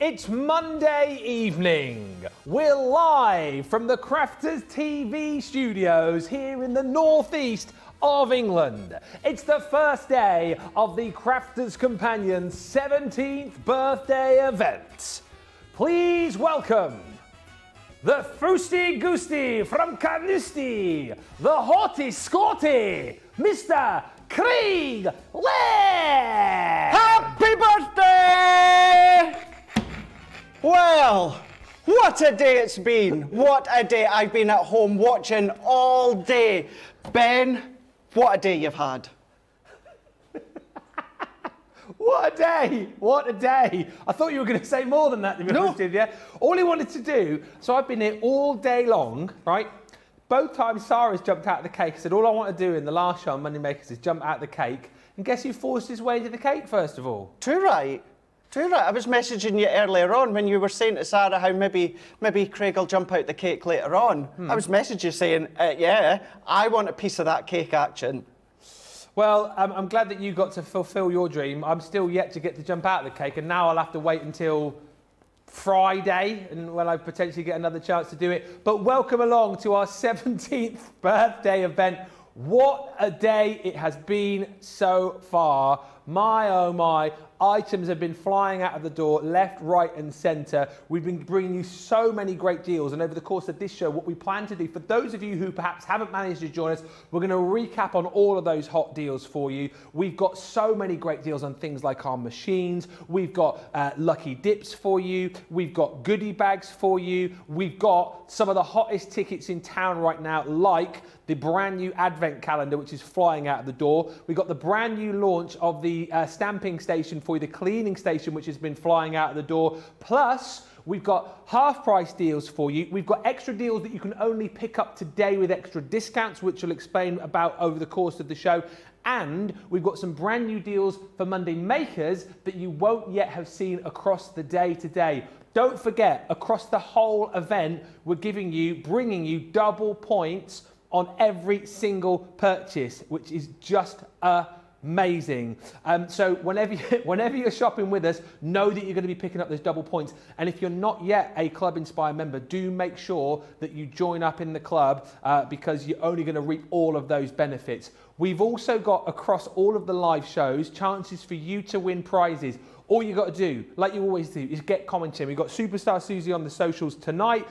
It's Monday evening. We're live from the Crafters TV studios here in the northeast of England. It's the first day of the Crafters Companion 17th birthday event. Please welcome the Frusty Goosty from Carnoustie, the Haughty Scotty, Mr. Craig Laird! Happy birthday! Well, what a day it's been. What a day. I've been at home watching all day. Ben, what a day you've had. What a day. What a day. I thought you were going to say more than that, to be honest with you. All he wanted to do, so I've been here all day long, right? Both times Sarah's jumped out of the cake. I said, all I want to do in the last show on Monday Makers is jump out of the cake. And guess who forced his way into the cake, first of all? Too right. Too right. I was messaging you earlier on when you were saying to Sarah how maybe Craig will jump out the cake later on. I was messaging you saying, yeah, I want a piece of that cake action. Well, I'm glad that you got to fulfil your dream. I'm still yet to get to jump out of the cake, and now I'll have to wait until Friday and when I potentially get another chance to do it. But welcome along to our 17th birthday event. What a day it has been so far. My, oh my, items have been flying out of the door, left, right and centre. We've been bringing you so many great deals, and over the course of this show, what we plan to do, for those of you who perhaps haven't managed to join us, we're going to recap on all of those hot deals for you. We've got so many great deals on things like our machines. We've got lucky dips for you. We've got goodie bags for you. We've got some of the hottest tickets in town right now, like the brand new advent calendar, which is flying out of the door. We've got the brand new launch of the stamping station for you, the cleaning station, which has been flying out of the door. Plus, we've got half-price deals for you. We've got extra deals that you can only pick up today with extra discounts, which we'll explain about over the course of the show. And we've got some brand new deals for Monday Makers that you won't yet have seen across the day today. Don't forget, across the whole event, we're bringing you double points on every single purchase, which is just amazing. So whenever you're shopping with us, know that you're going to be picking up those double points. And if you're not yet a Club Inspire member, do make sure that you join up in the club because you're only going to reap all of those benefits. We've also got, across all of the live shows, chances for you to win prizes. All you got to do, like you always do, is get commenting. We've got Superstar Susie on the socials tonight.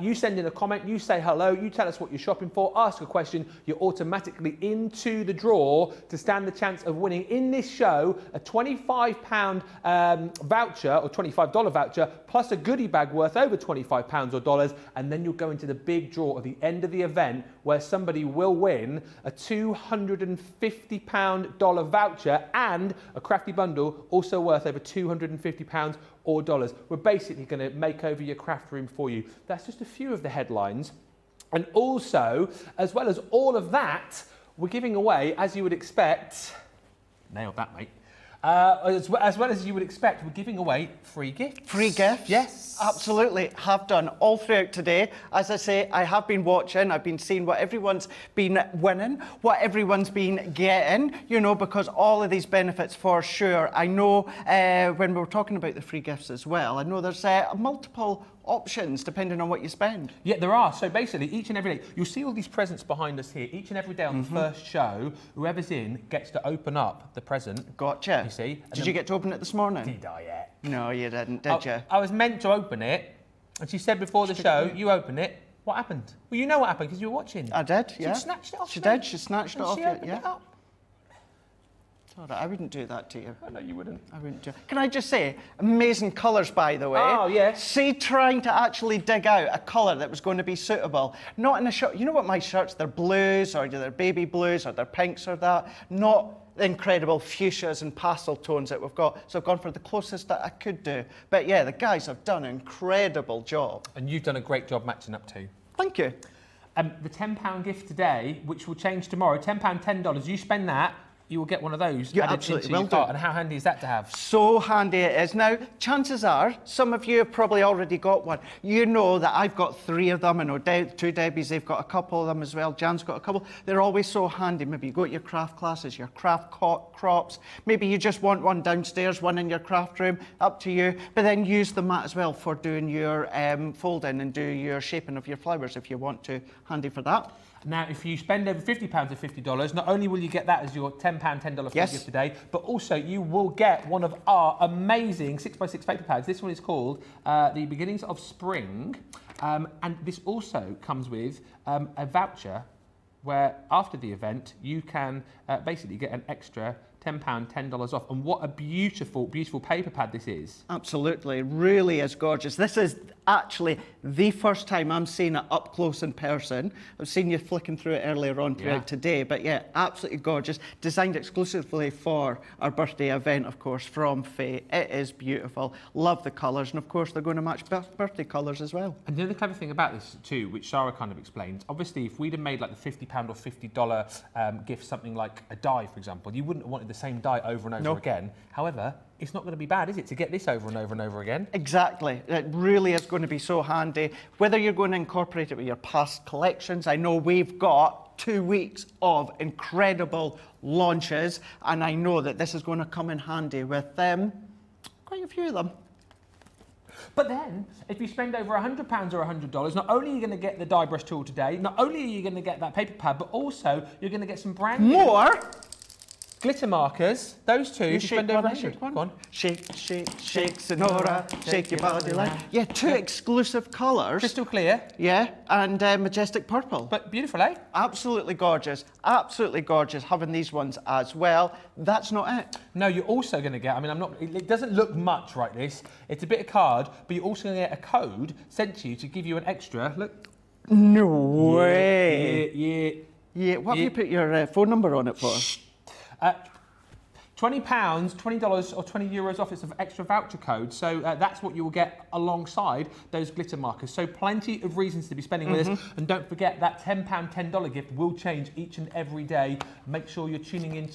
You send in a comment, you say hello, you tell us what you're shopping for, ask a question, you're automatically into the draw to stand the chance of winning in this show a £25 voucher or $25 voucher plus a goodie bag worth over £25 or dollars, and then you'll go into the big draw at the end of the event where somebody will win a £250 dollar voucher and a crafty bundle also worth over £250 or dollars. We're basically going to make over your craft room for you. That's just a few of the headlines. And also, as well as all of that, we're giving away, as you would expect, nailed that, mate. As well as you would expect, we're giving away free gifts. Free gifts? Yes. Absolutely. Have done all throughout today. As I say, I have been watching, I've been seeing what everyone's been winning, what everyone's been getting, you know, because all of these benefits for sure. I know when we were talking about the free gifts as well, I know there's multiple options depending on what you spend. Yeah, there are. So basically, each and every day, you'll see all these presents behind us here. Each and every day on the first show, whoever's in gets to open up the present. Gotcha. You see? Did you get to open it this morning? Did I yet? No, you didn't, did you? I was meant to open it, and she said before the show, you open it. What happened? Well, you know what happened because you were watching. I did, yeah. She snatched it off. She did. She snatched it off. She opened it up. I wouldn't do that to you. I know you wouldn't. I wouldn't do it. Can I just say, amazing colours, by the way. Oh, yeah. See, trying to actually dig out a colour that was going to be suitable. Not in a shirt. You know what my shirts, they're blues, or they're baby blues, or they're pinks, or that. Not the incredible fuchsias and pastel tones that we've got. So I've gone for the closest that I could do. But yeah, the guys have done an incredible job. And you've done a great job matching up too. Thank you. The £10 gift today, which will change tomorrow, £10, $10, you spend that, you will get one of those added into your cart. And how handy is that to have? So handy it is. Now, chances are, some of you have probably already got one. You know that I've got 3 of them, and no doubt 2 Debbies, they've got a couple of them as well. Jan's got a couple. They're always so handy. Maybe you go to your craft classes, your craft crops. Maybe you just want one downstairs, one in your craft room, up to you. But then use the mat as well for doing your folding and do your shaping of your flowers if you want to. Handy for that. Now, if you spend over £50 or $50, not only will you get that as your £10, $10 yes. figure today, but also you will get one of our amazing 6x6 paper pads. This one is called The Beginnings of Spring. And this also comes with a voucher where, after the event, you can basically get an extra £10, $10 off. And what a beautiful, beautiful paper pad this is. Absolutely, really is gorgeous. This is actually the first time I'm seeing it up close in person. I've seen you flicking through it earlier on throughout today, but yeah, absolutely gorgeous. Designed exclusively for our birthday event, of course, from Faye. It is beautiful. Love the colours, and of course they're going to match birthday colours as well. And the other clever thing about this too, which Sarah kind of explains, obviously if we'd have made like the £50 or $50 gift, something like a die, for example, you wouldn't have wanted the same die over and over again. However, it's not going to be bad, is it, to get this over and over and over again? Exactly. It really is going to be so handy. Whether you're going to incorporate it with your past collections, I know we've got 2 weeks of incredible launches, and I know that this is going to come in handy with quite a few of them. But then, if you spend over £100 or $100, not only are you going to get the die brush tool today, not only are you going to get that paper pad, but also you're going to get some brand new... glitter markers, those two, you spend over £100. Go on. Shake, shake, shake, Sonora, shake your body like. Yeah, two exclusive colours. Crystal clear. Yeah, and majestic purple. But beautiful, eh? Absolutely gorgeous. Absolutely gorgeous, having these ones as well. That's not it. No, you're also going to get, I mean, it doesn't look much like this. It's a bit of card, but you're also going to get a code sent to you to give you an extra, look. No way. Yeah, what have you put your phone number on it for? £20, $20 or €20 off. It's an extra voucher code, so that's what you will get alongside those glitter markers. So plenty of reasons to be spending with us, and don't forget that £10, $10 gift will change each and every day. Make sure you're tuning in.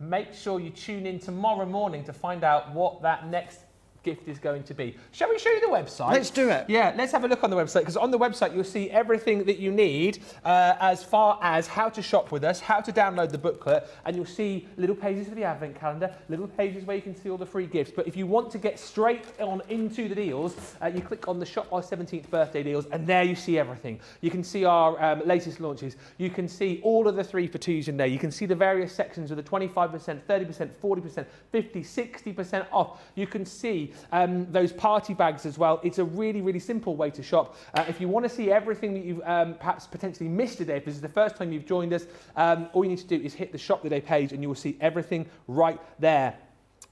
Make sure you tune in tomorrow morning to find out what that next gift is going to be. Shall we show you the website? Let's do it. Yeah, let's have a look on the website, because on the website you'll see everything that you need as far as how to shop with us, how to download the booklet, and you'll see little pages for the advent calendar, little pages where you can see all the free gifts. But if you want to get straight on into the deals, you click on the Shop Our 17th Birthday Deals, and there you see everything. You can see our latest launches. You can see all of the 3 for 2s in there. You can see the various sections with the 25%, 30%, 40%, 50, 60% off. You can see those party bags as well. It's a really, really simple way to shop. If you want to see everything that you've perhaps potentially missed today, if this is the first time you've joined us, all you need to do is hit the Shop Today page and you will see everything right there.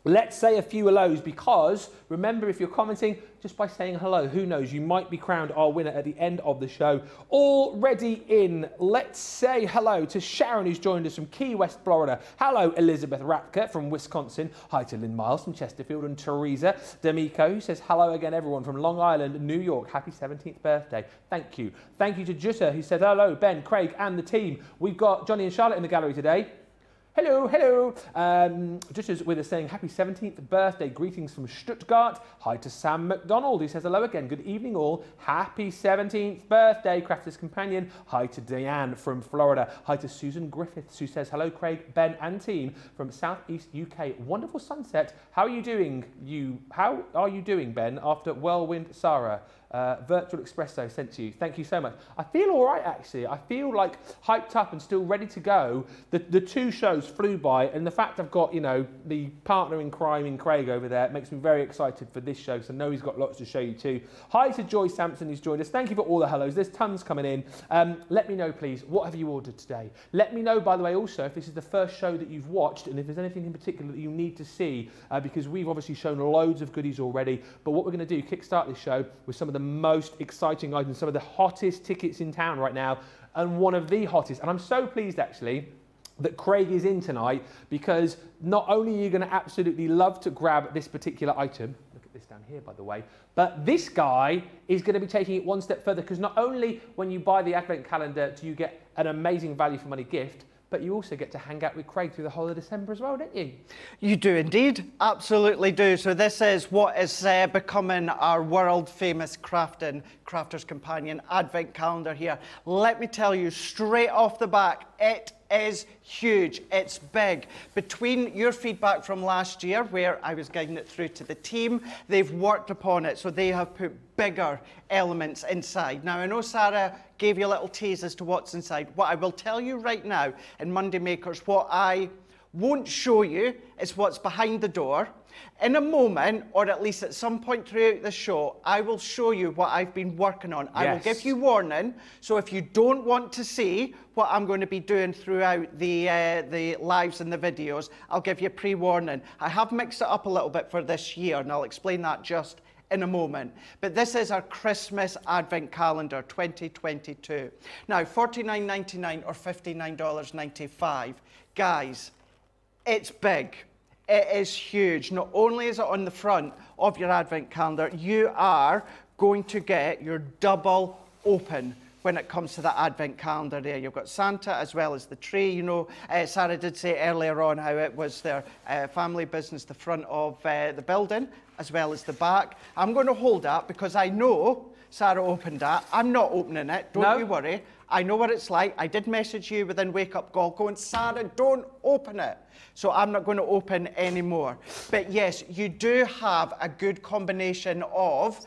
Let's say a few hellos, because remember, if you're commenting, just by saying hello, who knows, you might be crowned our winner at the end of the show. Already in, let's say hello to Sharon, who's joined us from Key West, Florida. Hello, Elizabeth Ratka from Wisconsin. Hi to Lynn Miles from Chesterfield, and Teresa D'Amico, who says hello again, everyone from Long Island, New York. Happy 17th birthday. Thank you. Thank you to Jutta, who said hello, Ben, Craig, and the team. We've got Johnny and Charlotte in the gallery today. Hello, hello. Just as with us saying happy 17th birthday, greetings from Stuttgart. Hi to Sam McDonald, who says hello again. Good evening all. Happy 17th birthday, Crafters Companion. Hi to Diane from Florida. Hi to Susan Griffiths, who says hello, Craig, Ben and team from Southeast UK. Wonderful sunset. How are you doing, Ben, after Whirlwind Sarah? Virtual Espresso sent to you. Thank you so much. I feel all right, actually. I feel like hyped up and still ready to go. The 2 shows flew by, and the fact I've got, you know, the partner in crime in Craig over there makes me very excited for this show, because I know he's got lots to show you too. Hi to Joy Sampson, who's joined us. Thank you for all the hellos. There's tons coming in. Let me know, please, what have you ordered today? Let me know, by the way, also, if this is the first show that you've watched, and if there's anything in particular that you need to see, because we've obviously shown loads of goodies already. But what we're going to do, kickstart this show with some of the most exciting items, some of the hottest tickets in town right now, and one of the hottest. And I'm so pleased, actually, that Craig is in tonight, because not only are you going to absolutely love to grab this particular item, look at this down here, by the way, but this guy is going to be taking it one step further, because not only when you buy the advent calendar do you get an amazing value for money gift, But you also get to hang out with Craig through the whole of December as well, don't you? You do indeed, absolutely do. So this is what is becoming our world-famous Crafters Companion Advent Calendar here. Let me tell you straight off the back, it is huge, it's big. Between your feedback from last year, where I was guiding it through to the team, they've worked upon it, so they have put bigger elements inside. Now, I know Sarah gave you a little tease as to what's inside. What I will tell you right now in Monday Makers, what I won't show you is what's behind the door. In a moment, or at least at some point throughout the show, I will show you what I've been working on. Yes. I will give you warning, so if you don't want to see what I'm going to be doing throughout the lives and the videos, I'll give you pre-warning. I have mixed it up a little bit for this year, and I'll explain that just in a moment. But this is our Christmas Advent Calendar 2022. Now, $49.99 or $59.95. Guys, it's big. It is huge. Not only is it on the front of your Advent Calendar, you are going to get your double open when it comes to the Advent Calendar there. You've got Santa as well as the tree. You know, Sarah did say earlier on how it was their family business, the front of the building as well as the back. I'm going to hold that because I know Sarah opened that. I'm not opening it. Don't you worry. I know what it's like. I did message you within Wake Up Call going, Sarah, don't open it. So I'm not going to open anymore. But yes, you do have a good combination of,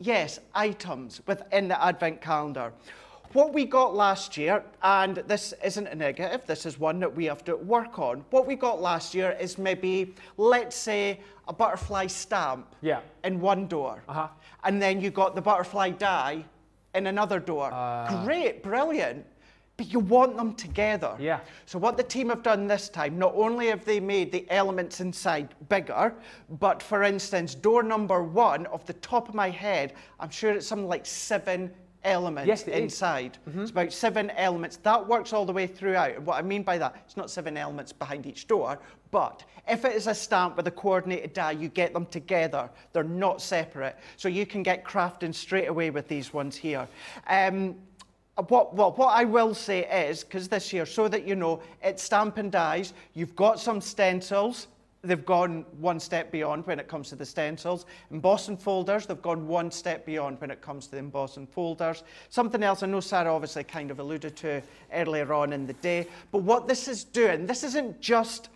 yes, items within the Advent Calendar. What we got last year, and this isn't a negative, this is one that we have to work on. What we got last year is maybe, let's say, a butterfly stamp in one door. And then you got the butterfly die in another door. Great, brilliant, but you want them together. Yeah. So what the team have done this time, not only have they made the elements inside bigger, but for instance, door number one, off the top of my head, I'm sure it's something like 7 elements inside. It's about 7 elements. That works all the way throughout. And what I mean by that, it's not 7 elements behind each door, but if it is a stamp with a coordinated die, you get them together. They're not separate. So you can get crafting straight away with these ones here. What I will say is, because this year, so that you know, it's Stampin' Dies. You've got some stencils. They've gone one step beyond when it comes to the stencils. Embossing folders, they've gone one step beyond when it comes to the embossing folders. Something else I know Sarah obviously kind of alluded to earlier on in the day, but what this is doing, this isn't just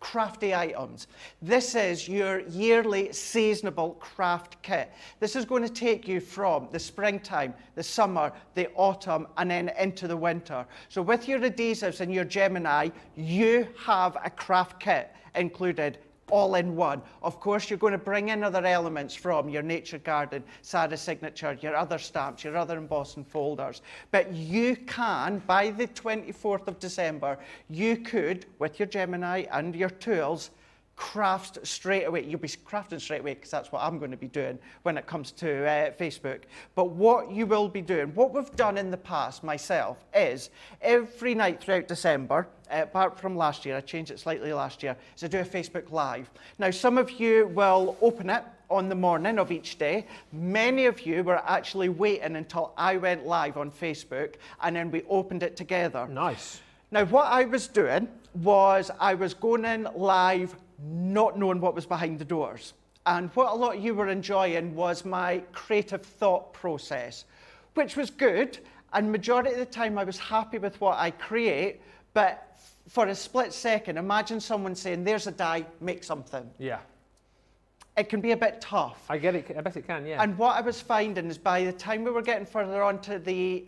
crafty items. This is your yearly seasonable craft kit. This is going to take you from the springtime, the summer, the autumn, and then into the winter. So with your adhesives and your Gemini, you have a craft kit included, all in one. Of course, you're going to bring in other elements from your nature garden, Sarah's signature, your other stamps, your other embossing folders. But you can, by the 24th of December, you could, with your Gemini and your tools, craft straight away. You'll be crafting straight away because that's what I'm going to be doing when it comes to Facebook. But what you will be doing, what we've done in the past, myself, is every night throughout December, apart from last year, I changed it slightly last year, is I do a Facebook Live. Now, some of you will open it on the morning of each day. Many of you were actually waiting until I went live on Facebook and then we opened it together. Nice. Now, what I was doing was I was going in live not knowing what was behind the doors. And what a lot of you were enjoying was my creative thought process, which was good. And majority of the time I was happy with what I create, but for a split second, imagine someone saying, there's a die, make something. Yeah. It can be a bit tough. I get it. I bet it can, yeah. And what I was finding is by the time we were getting further on to the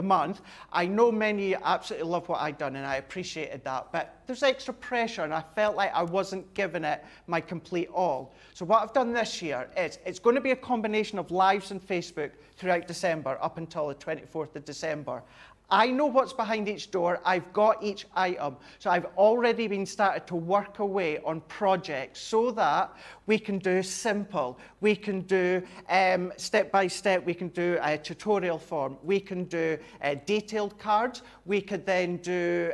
month, I know many absolutely love what I'd done and I appreciated that, but there's extra pressure and I felt like I wasn't giving it my complete all. So what I've done this year is it's going to be a combination of lives and Facebook throughout December up until the 24th of December. I know what's behind each door. I've got each item. So I've already been started to work away on projects so that we can do simple, we can do step by step, we can do a tutorial form, we can do detailed cards, we could then do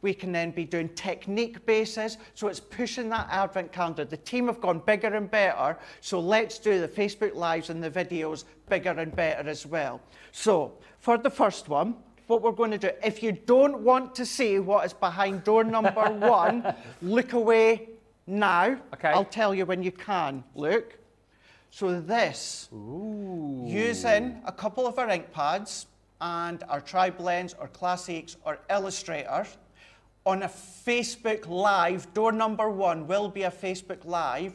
we can then be doing technique bases. So it's pushing that Advent Calendar. The team have gone bigger and better. So let's do the Facebook Lives and the videos bigger and better as well. So for the first one, what we're going to do. If you don't want to see what is behind door number one, look away now. Okay. I'll tell you when you can. Look. So this, ooh, using a couple of our ink pads and our tri-blends or classics or Illustrator, on a Facebook Live, door number one will be a Facebook Live,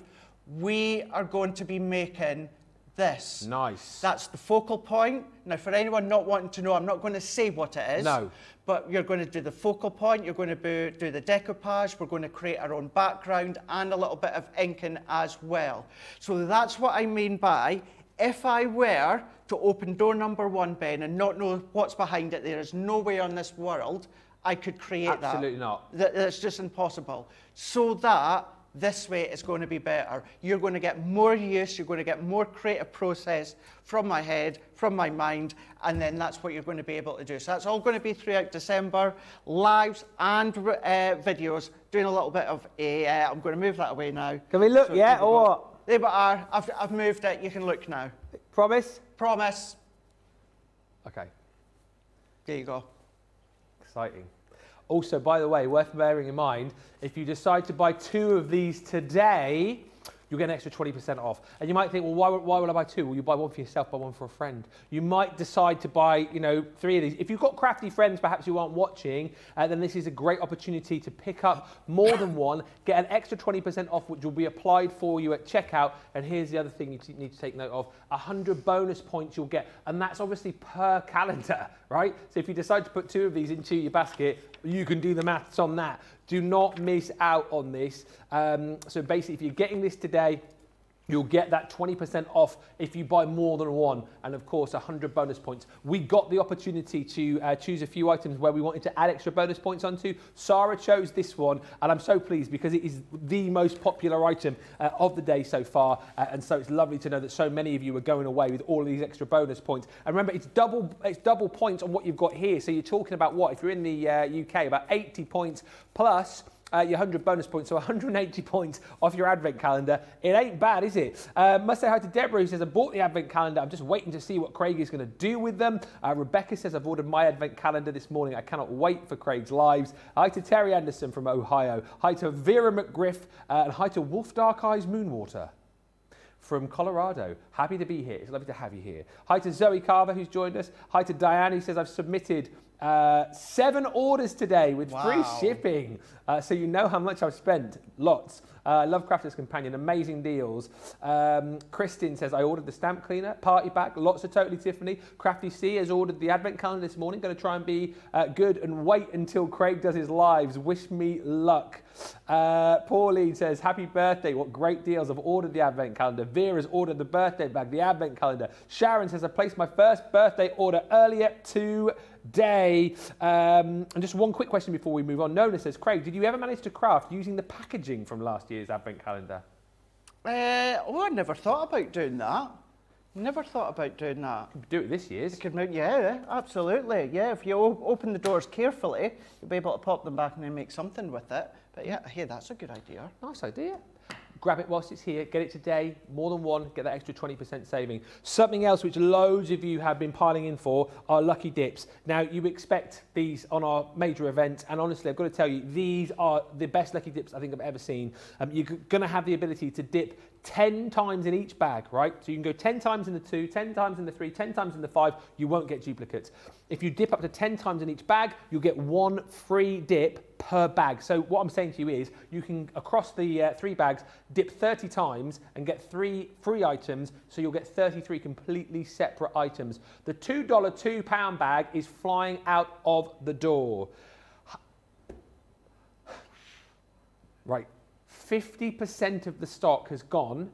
we are going to be making this. Nice. That's the focal point. Now, for anyone not wanting to know, I'm not going to say what it is. No. But you're going to do the focal point, you're going to do the decoupage, we're going to create our own background and a little bit of inking as well. So that's what I mean by, if I were to open door number one, Ben, and not know what's behind it, there is no way on this world I could create that. Absolutely not. That's just impossible. So that this way is going to be better. You're going to get more use, you're going to get more creative process from my head, from my mind, and then that's what you're going to be able to do. So that's all going to be throughout December, lives and videos, doing a little bit of a, I'm going to move that away now. Can we look so yet or what? There we are, I've moved it, you can look now. Promise? Promise. Okay. There you go. Exciting. Also, by the way, worth bearing in mind, if you decide to buy two of these today, you'll get an extra 20% off. And you might think, well, why would I buy two? Well, you buy one for yourself, buy one for a friend. You might decide to buy, you know, three of these. If you've got crafty friends, perhaps you aren't watching, then this is a great opportunity to pick up more than one, get an extra 20% off, which will be applied for you at checkout. And here's the other thing you need to take note of, 100 bonus points you'll get. And that's obviously per calendar, right? So if you decide to put two of these into your basket, you can do the maths on that. Do not miss out on this. So basically, if you're getting this today, you'll get that 20% off if you buy more than one, and of course, 100 bonus points. We got the opportunity to choose a few items where we wanted to add extra bonus points onto. Sarah chose this one, and I'm so pleased because it is the most popular item of the day so far, and so it's lovely to know that so many of you are going away with all of these extra bonus points. And remember, it's double points on what you've got here, so you're talking about what? If you're in the UK, about 80 points plus your 100 bonus points, so 180 points off your advent calendar. It ain't bad, is it? Must say hi to Deborah, who says, I bought the advent calendar. I'm just waiting to see what Craig is going to do with them. Rebecca says, I've ordered my advent calendar this morning. I cannot wait for Craig's lives. Hi to Terry Anderson from Ohio. Hi to Vera McGriff, and hi to Wolf Dark Eyes Moonwater from Colorado. Happy to be here. It's lovely to have you here. Hi to Zoe Carver, who's joined us. Hi to Diane, who says, I've submitted 7 orders today with free shipping. So you know how much I've spent. Lots. Love Crafters Companion. Amazing deals. Kristin says, I ordered the stamp cleaner, party pack, lots of Totally Tiffany. Crafty C has ordered the advent calendar this morning. Going to try and be good and wait until Craig does his lives. Wish me luck. Pauline says, happy birthday. What great deals. I've ordered the advent calendar. Vera's ordered the birthday bag, the advent calendar. Sharon says, I placed my first birthday order earlier today. And just one quick question before we move on. Nona says, Craig, did you ever manage to craft using the packaging from last year's advent calendar? Oh, I never thought about doing that. Never thought about doing that. Could do it this year's. Could, yeah, absolutely. Yeah, if you open the doors carefully, you'll be able to pop them back and then make something with it. But yeah, hey, that's a good idea. Nice idea. Grab it whilst it's here, get it today, more than one, get that extra 20% saving. Something else which loads of you have been piling in for are Lucky Dips. Now, you expect these on our major events, and honestly, I've got to tell you, these are the best Lucky Dips I think I've ever seen. You're going to have the ability to dip 10 times in each bag, right? So you can go 10 times in the 2, 10 times in the 3, 10 times in the 5, you won't get duplicates. If you dip up to 10 times in each bag, you'll get one free dip per bag. So what I'm saying to you is, you can, across the 3 bags, dip 30 times and get 3 free items, so you'll get 33 completely separate items. The $2, £2 bag is flying out of the door. Right. 50% of the stock has gone,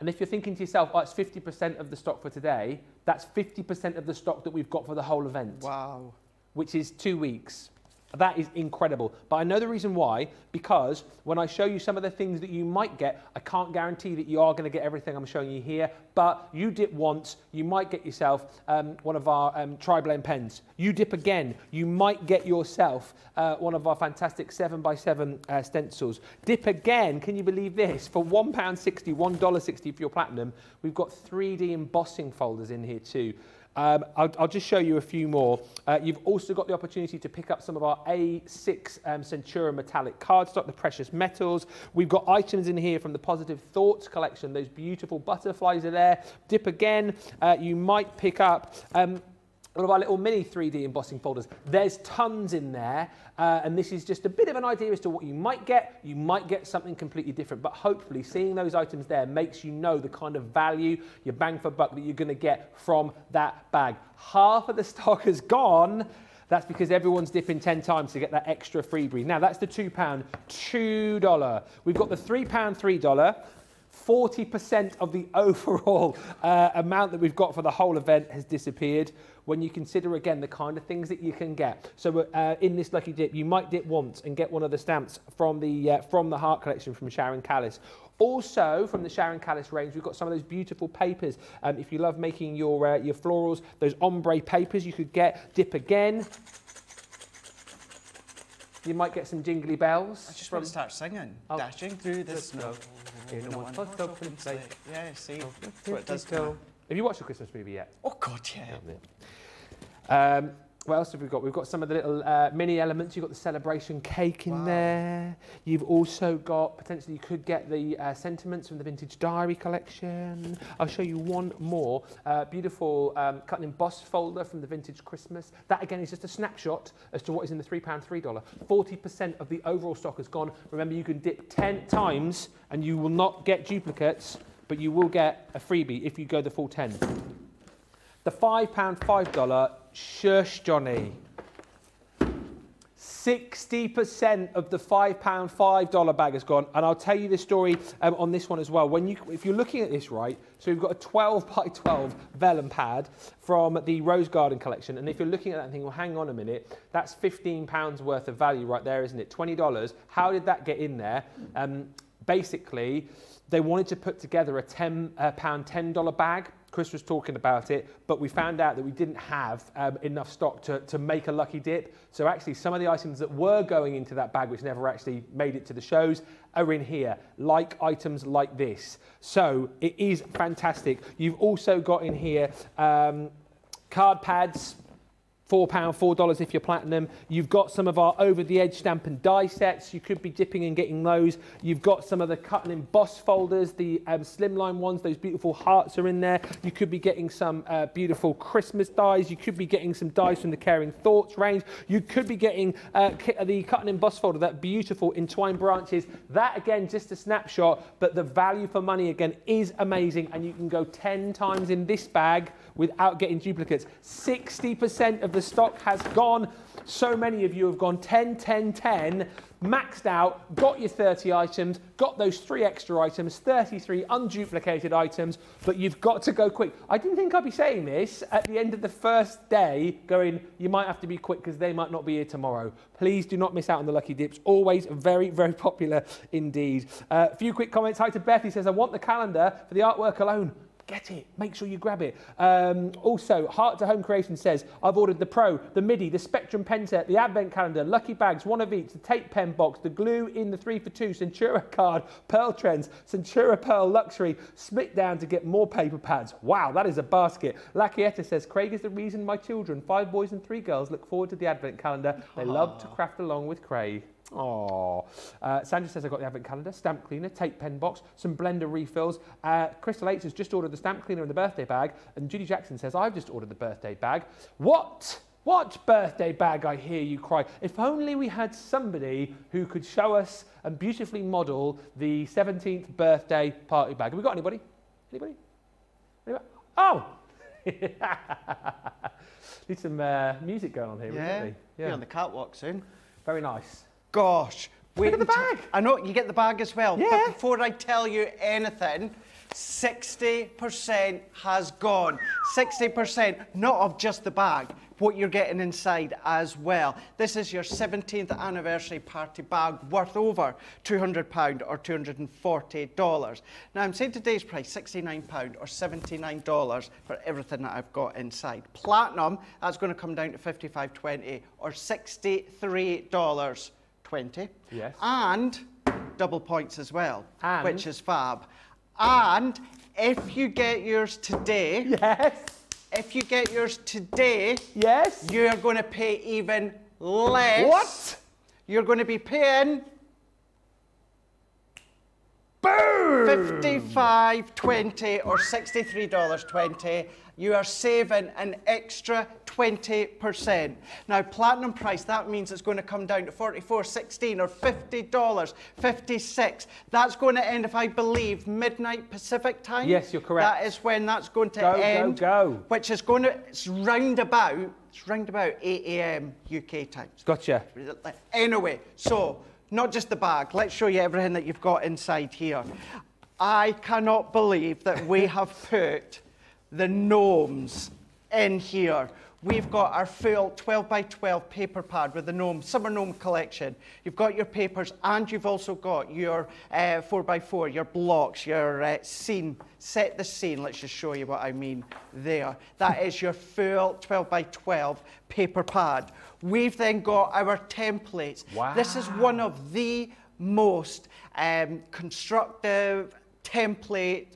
and if you're thinking to yourself, oh, it's 50% of the stock for today, that's 50% of the stock that we've got for the whole event. Wow. Which is 2 weeks. That is incredible. But I know the reason why, because when I show you some of the things that you might get, I can't guarantee that you are going to get everything I'm showing you here, but you dip once, you might get yourself one of our tri-blend pens. You dip again, you might get yourself one of our fantastic 7x7 stencils. Dip again, can you believe this? For £1.60, $1.60 for your platinum, we've got 3D embossing folders in here too. I'll just show you a few more. You've also got the opportunity to pick up some of our A6 Centura metallic cardstock, the precious metals. We've got items in here from the Positive Thoughts collection. Those beautiful butterflies are there. Dip again. You might pick up one of our little mini 3D embossing folders. There's tons in there, and this is just a bit of an idea as to what you might get. You might get something completely different, but hopefully seeing those items there makes you know the kind of value, your bang for buck, that you're going to get from that bag. Half of the stock is gone. That's because everyone's dipping 10 times to get that extra freebie. Now, that's the £2, $2. We've got the £3, $3. 40% of the overall amount that we've got for the whole event has disappeared when you consider, again, the kind of things that you can get. So in this lucky dip, you might dip once and get one of the stamps from the Heart collection from Sharon Callis. Also, from the Sharon Callis range, we've got some of those beautiful papers. If you love making your florals, those ombre papers you could get. Dip again. You might get some jingly bells. I just want to start singing. Oh. Dashing through the snow. In no one open plate. Yeah, see, that's what it does. Have you watched the Christmas movie yet? Oh, God, yeah. What else have we got? We've got some of the little mini elements. You've got the celebration cake in there. You've also got, potentially, you could get the sentiments from the Vintage Diary collection. I'll show you one more. Beautiful cut and emboss folder from the Vintage Christmas. That, again, is just a snapshot as to what is in the £3, $3. 40% of the overall stock has gone. Remember, you can dip 10 times and you will not get duplicates, but you will get a freebie if you go the full 10. The £5, $5. Shush, Johnny. 60% of the £5, $5 bag has gone. And I'll tell you this story on this one as well. If you're looking at this right, so we've got a 12x12 vellum pad from the Rose Garden collection. And if you're looking at that and thinking, well, hang on a minute, that's £15 worth of value right there, isn't it? $20. How did that get in there? Basically, they wanted to put together a £10 $10 bag. Chris was talking about it, but we found out that we didn't have enough stock to make a lucky dip. So actually, some of the items that were going into that bag, which never actually made it to the shows, are in here, like items like this. So it is fantastic. You've also got in here card pads, £4, $4 if you're platinum. You've got some of our Over the Edge stamp and die sets. You could be dipping and getting those. You've got some of the cut and emboss folders, the slimline ones. Those beautiful hearts are in there. You could be getting some beautiful Christmas dies. You could be getting some dies from the Caring Thoughts range. You could be getting the cut and emboss folder, that beautiful entwined branches. That, again, just a snapshot, but the value for money, again, is amazing, and you can go 10 times in this bag without getting duplicates. 60% of the stock has gone. So many of you have gone 10, 10, 10, maxed out, got your 30 items, got those 3 extra items, 33 unduplicated items, but you've got to go quick. I didn't think I'd be saying this at the end of the first day, going, you might have to be quick because they might not be here tomorrow. Please do not miss out on the lucky dips. Always very, very popular indeed. A few quick comments. Hi to Beth, who says, I want the calendar for the artwork alone. Get it. Make sure you grab it. Also, Heart to Home Creation says, I've ordered the Pro, the MIDI, the Spectrum pen set, the Advent calendar, lucky bags, one of each, the tape pen box, the glue in the 3 for 2, Centura card, Pearl Trends, Centura Pearl Luxury, split down to get more paper pads. Wow, that is a basket. Lakieta says, Craig is the reason my children, 5 boys and 3 girls, look forward to the Advent calendar. They love to craft along with Craig. Oh, Sandra says, I got the advent calendar, stamp cleaner, tape pen box, some blender refills. Crystal H has just ordered the stamp cleaner and the birthday bag. And Judy Jackson says, I've just ordered the birthday bag. What? What birthday bag, I hear you cry. If only we had somebody who could show us and beautifully model the 17th birthday party bag. Have we got anybody? Anybody? Anybody? Oh! Need some music going on here, wouldn't we? Yeah, on the catwalk soon. Very nice. Gosh. Wait, look at the bag. I know, you get the bag as well. Yeah. But before I tell you anything, 60% has gone. 60%, not of just the bag, what you're getting inside as well. This is your 17th anniversary party bag worth over £200 or $240. Now, I'm saying today's price, £69 or $79 for everything that I've got inside. Platinum, that's going to come down to $55.20 or $63.20. Yes. And double points as well, and which is fab. And if you get yours today... Yes. if you get yours today, yes, you're going to pay even less. What? You're going to be paying... Boom! $55.20 or $63.20. You are saving an extra 20%. Now, platinum price, that means it's going to come down to $44.16 or $50.56. That's going to end, if I believe, midnight Pacific time. Yes, you're correct. That is when that's going to end. Go. Which is going to, it's round about 8 a.m. UK time. Gotcha. Anyway, so not just the bag. Let's show you everything that you've got inside here. I cannot believe that we have put the gnomes in here. We've got our full 12 by 12 paper pad with the gnome, summer gnome collection. You've got your papers and you've also got your 4x4, your blocks, your scene, set the scene. Let's just show you what I mean there. That is your full 12 by 12 paper pad. We've then got our templates. Wow. This is one of the most constructive template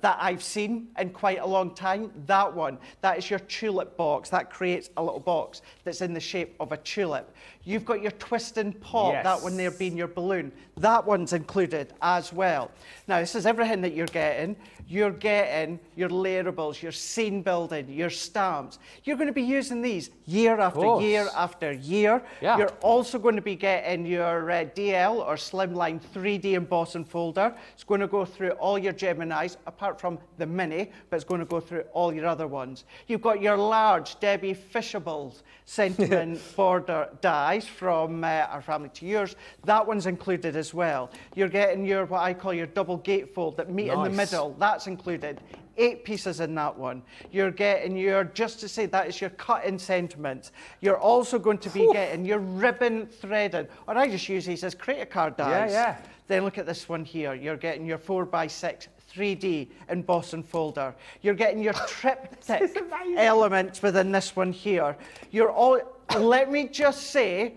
that I've seen in quite a long time. That one, that is your tulip box. That creates a little box that's in the shape of a tulip. You've got your twist and pop, yes, that one there being your balloon. That one's included as well. Now, this is everything that you're getting. You're getting your layerables, your scene building, your stamps. You're going to be using these year after year after year. Yeah. You're also going to be getting your DL or Slimline 3D embossing folder. It's going to go through all your Geminis, apart from the mini, but it's going to go through all your other ones. You've got your large Debbie Fishables sentiment border dies from Our Family to Yours. That one's included as well. You're getting your, what I call your double gatefold that meet in the middle. That's included. 8 pieces in that one. You're getting your, just to say, that is your cut-in sentiments. You're also going to be getting your ribbon threading, or I just use these as creator card dies. Yeah, yeah. Then look at this one here. You're getting your 4x6 3D embossing folder. You're getting your triptych elements within this one here. You're all, let me just say,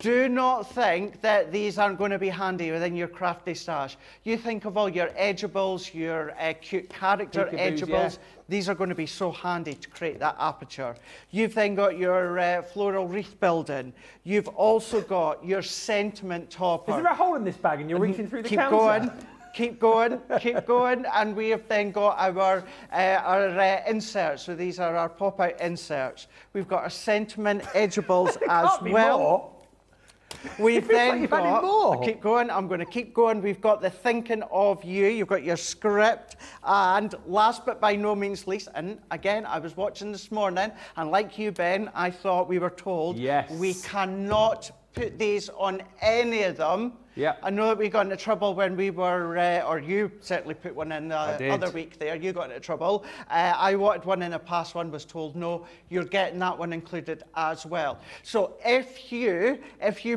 do not think that these aren't going to be handy within your crafty stash. You think of all your edgeables, your cute character edgeables. These are going to be so handy to create that aperture. You've then got your floral wreath building. You've also got your sentiment topper. Is there a hole in this bag and you're reaching through the counter? Keep going, keep going, and we have then got our inserts. So these are our pop-out inserts. We've got our sentiment edgeables as well. More. We've then like got. More. Keep going. I'm going to keep going. We've got the thinking of you. You've got your script, and last but by no means least. And again, I was watching this morning, and like you, Ben, I thought we were told we cannot put these on any of them. Yeah. I know that we got into trouble when we were, or you certainly put one in the other week there, you got into trouble. I wanted one in a past one, was told no, you're getting that one included as well. So if you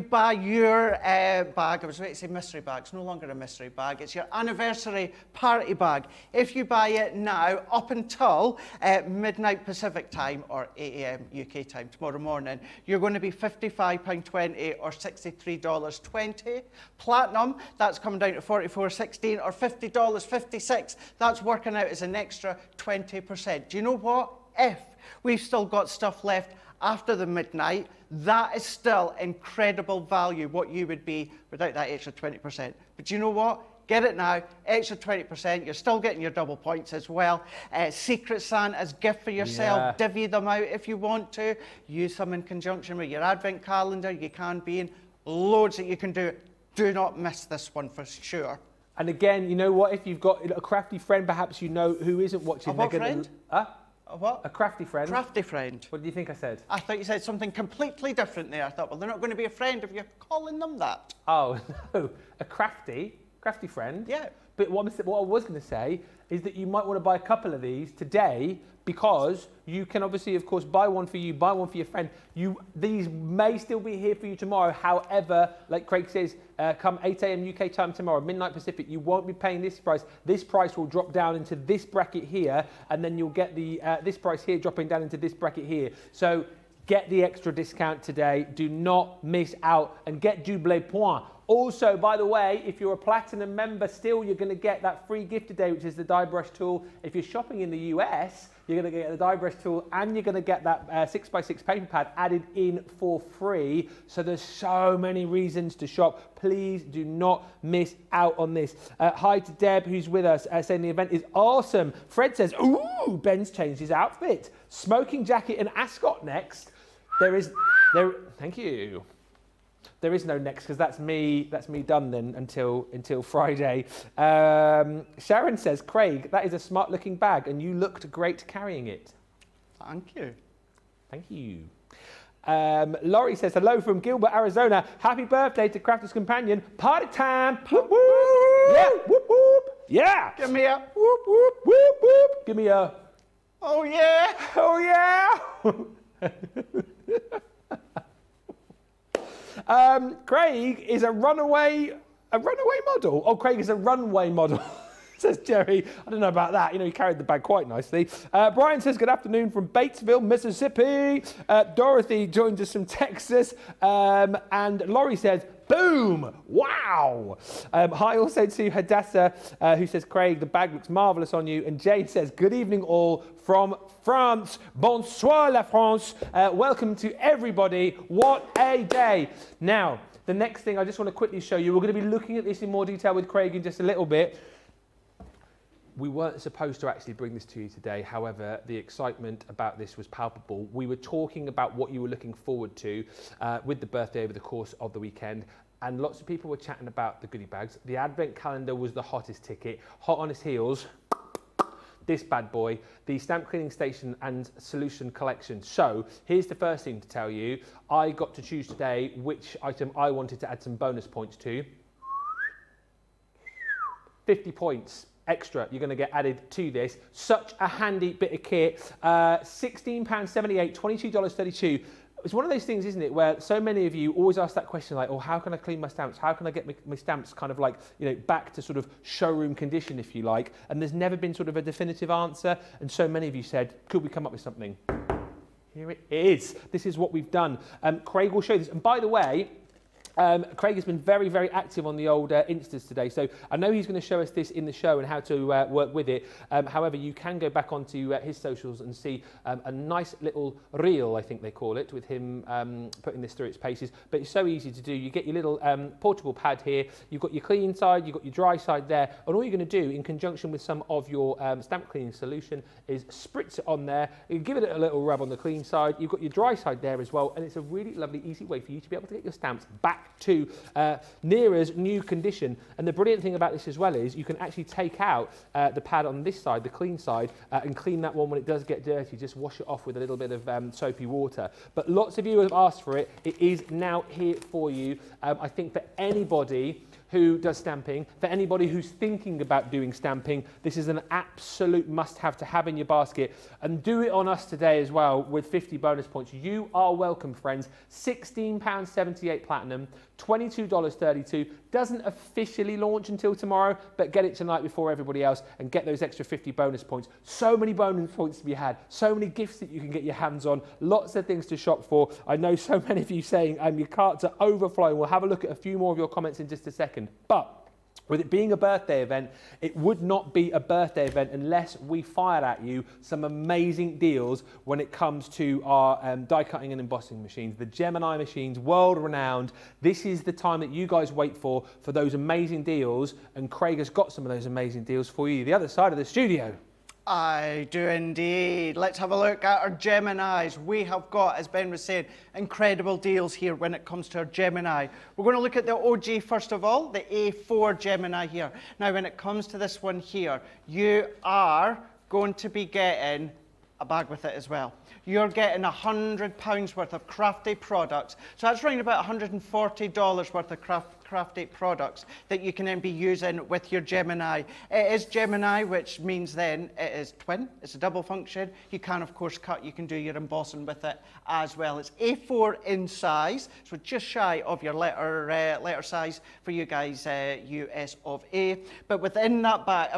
buy your bag, I was about to say mystery bag, it's no longer a mystery bag, it's your anniversary party bag. If you buy it now, up until midnight Pacific time or 8 a.m. UK time tomorrow morning, you're going to be £55.20 or $63.20. Platinum, that's coming down to $44.16 or $50.56. That's working out as an extra 20%. Do you know what? If we've still got stuff left after the midnight, that is still incredible value, what you would be without that extra 20%. But do you know what? Get it now, extra 20%. You're still getting your double points as well. Secret Santa's gift for yourself. Yeah. Divvy them out if you want to. Use them in conjunction with your advent calendar. You can be in loads that you can do. Do not miss this one for sure. And again, you know what? If you've got a crafty friend, perhaps you know who isn't watching. A what friend? A what? A crafty friend. Crafty friend. What do you think I said? I thought you said something completely different there. I thought, well, they're not going to be a friend if you're calling them that. Oh, no. A crafty friend. Yeah. But what I was going to say is that you might want to buy a couple of these today, because you can obviously, of course, buy one for you, buy one for your friend. These may still be here for you tomorrow. However, like Craig says, come 8 a.m. UK time tomorrow, midnight Pacific, you won't be paying this price. This price will drop down into this bracket here, and then you'll get the this price here dropping down into this bracket here. So Get the extra discount today. Do not miss out and get double point. Also, by the way, if you're a Platinum member still, you're going to get that free gift today, which is the die brush tool. If you're shopping in the US, you're going to get the die brush tool and you're going to get that 6x6 paper pad added in for free. So there's so many reasons to shop. Please do not miss out on this. Hi to Deb, who's with us, saying the event is awesome. Fred says, ooh, Ben's changed his outfit. Smoking jacket and ascot next. Thank you. There is no next because that's me done then until Friday. Sharon says, Craig, that is a smart looking bag and you looked great carrying it. Thank you. Thank you. Laurie says, hello from Gilbert, Arizona. Happy birthday to Crafters Companion. Party time. Whoop, whoop. Yeah. Whoop, whoop. Yeah. Give me a whoop, whoop, whoop, whoop. Give me a, oh yeah. Oh yeah. Craig is a runaway model. Oh, Craig is a runway model, says Jerry. I don't know about that. You know, he carried the bag quite nicely. Brian says, good afternoon from Batesville, Mississippi. Dorothy joins us from Texas. And Laurie says, boom, wow. Hi also to Hadassah, who says, Craig, the bag looks marvellous on you. And Jade says, good evening all from France. Bonsoir la France. Welcome to everybody. What a day. Now, the next thing I just want to quickly show you, we're going to be looking at this in more detail with Craig in just a little bit. We weren't supposed to actually bring this to you today. However, the excitement about this was palpable. We were talking about what you were looking forward to with the birthday over the course of the weekend. And lots of people were chatting about the goodie bags. The advent calendar was the hottest ticket. Hot on its heels, this bad boy, the stamp cleaning station and solution collection. So here's the first thing to tell you. I got to choose today which item I wanted to add some bonus points to. 50 points. Extra, you're going to get added to this. Such a handy bit of kit. £16.78, $22.32. It's one of those things, isn't it, where so many of you always ask that question, like, oh, how can I clean my stamps? How can I get my stamps kind of like, you know, back to sort of showroom condition, if you like? And there's never been sort of a definitive answer. And so many of you said, could we come up with something? Here it is. This is what we've done. Craig will show you this. And by the way, Craig has been very, very active on the old Instas today, so I know he's going to show us this in the show and how to work with it. However, you can go back onto his socials and see a nice little reel, I think they call it, with him putting this through its paces. But it's so easy to do. You get your little portable pad here. You've got your clean side, you've got your dry side there. And all you're going to do in conjunction with some of your stamp cleaning solution is spritz it on there. You give it a little rub on the clean side. You've got your dry side there as well. And it's a really lovely, easy way for you to be able to get your stamps back to nearest new condition. And the brilliant thing about this as well is you can actually take out the pad on this side, the clean side, and clean that one when it does get dirty. Just wash it off with a little bit of soapy water. But lots of you have asked for it. It is now here for you. I think for anybody who does stamping, for anybody who's thinking about doing stamping, this is an absolute must-have to have in your basket. And do it on us today as well with 50 bonus points. You are welcome, friends. £16.78 Platinum, $22.32. Doesn't officially launch until tomorrow, but get it tonight before everybody else and get those extra 50 bonus points. So many bonus points to be had, so many gifts that you can get your hands on, lots of things to shop for. I know so many of you saying your carts are overflowing. We'll have a look at a few more of your comments in just a second. But with it being a birthday event, it would not be a birthday event unless we fired at you some amazing deals when it comes to our die cutting and embossing machines, the Gemini machines, world renowned. This is the time that you guys wait for those amazing deals, and Craig has got some of those amazing deals for you. The other side of the studio. I do indeed. Let's have a look at our Geminis. We have got, as Ben was saying, incredible deals here when it comes to our Gemini. We're going to look at the OG first of all, the A4 Gemini here. Now, when it comes to this one here, you are going to be getting a bag with it as well. You're getting £100 worth of crafty products. So that's around about $140 worth of crafty products that you can then be using with your Gemini. It is Gemini, which means then it is twin. It's a double function. You can, of course, cut. You can do your embossing with it as well. It's A4 in size, so just shy of your letter size for you guys, US of A. But within that bag,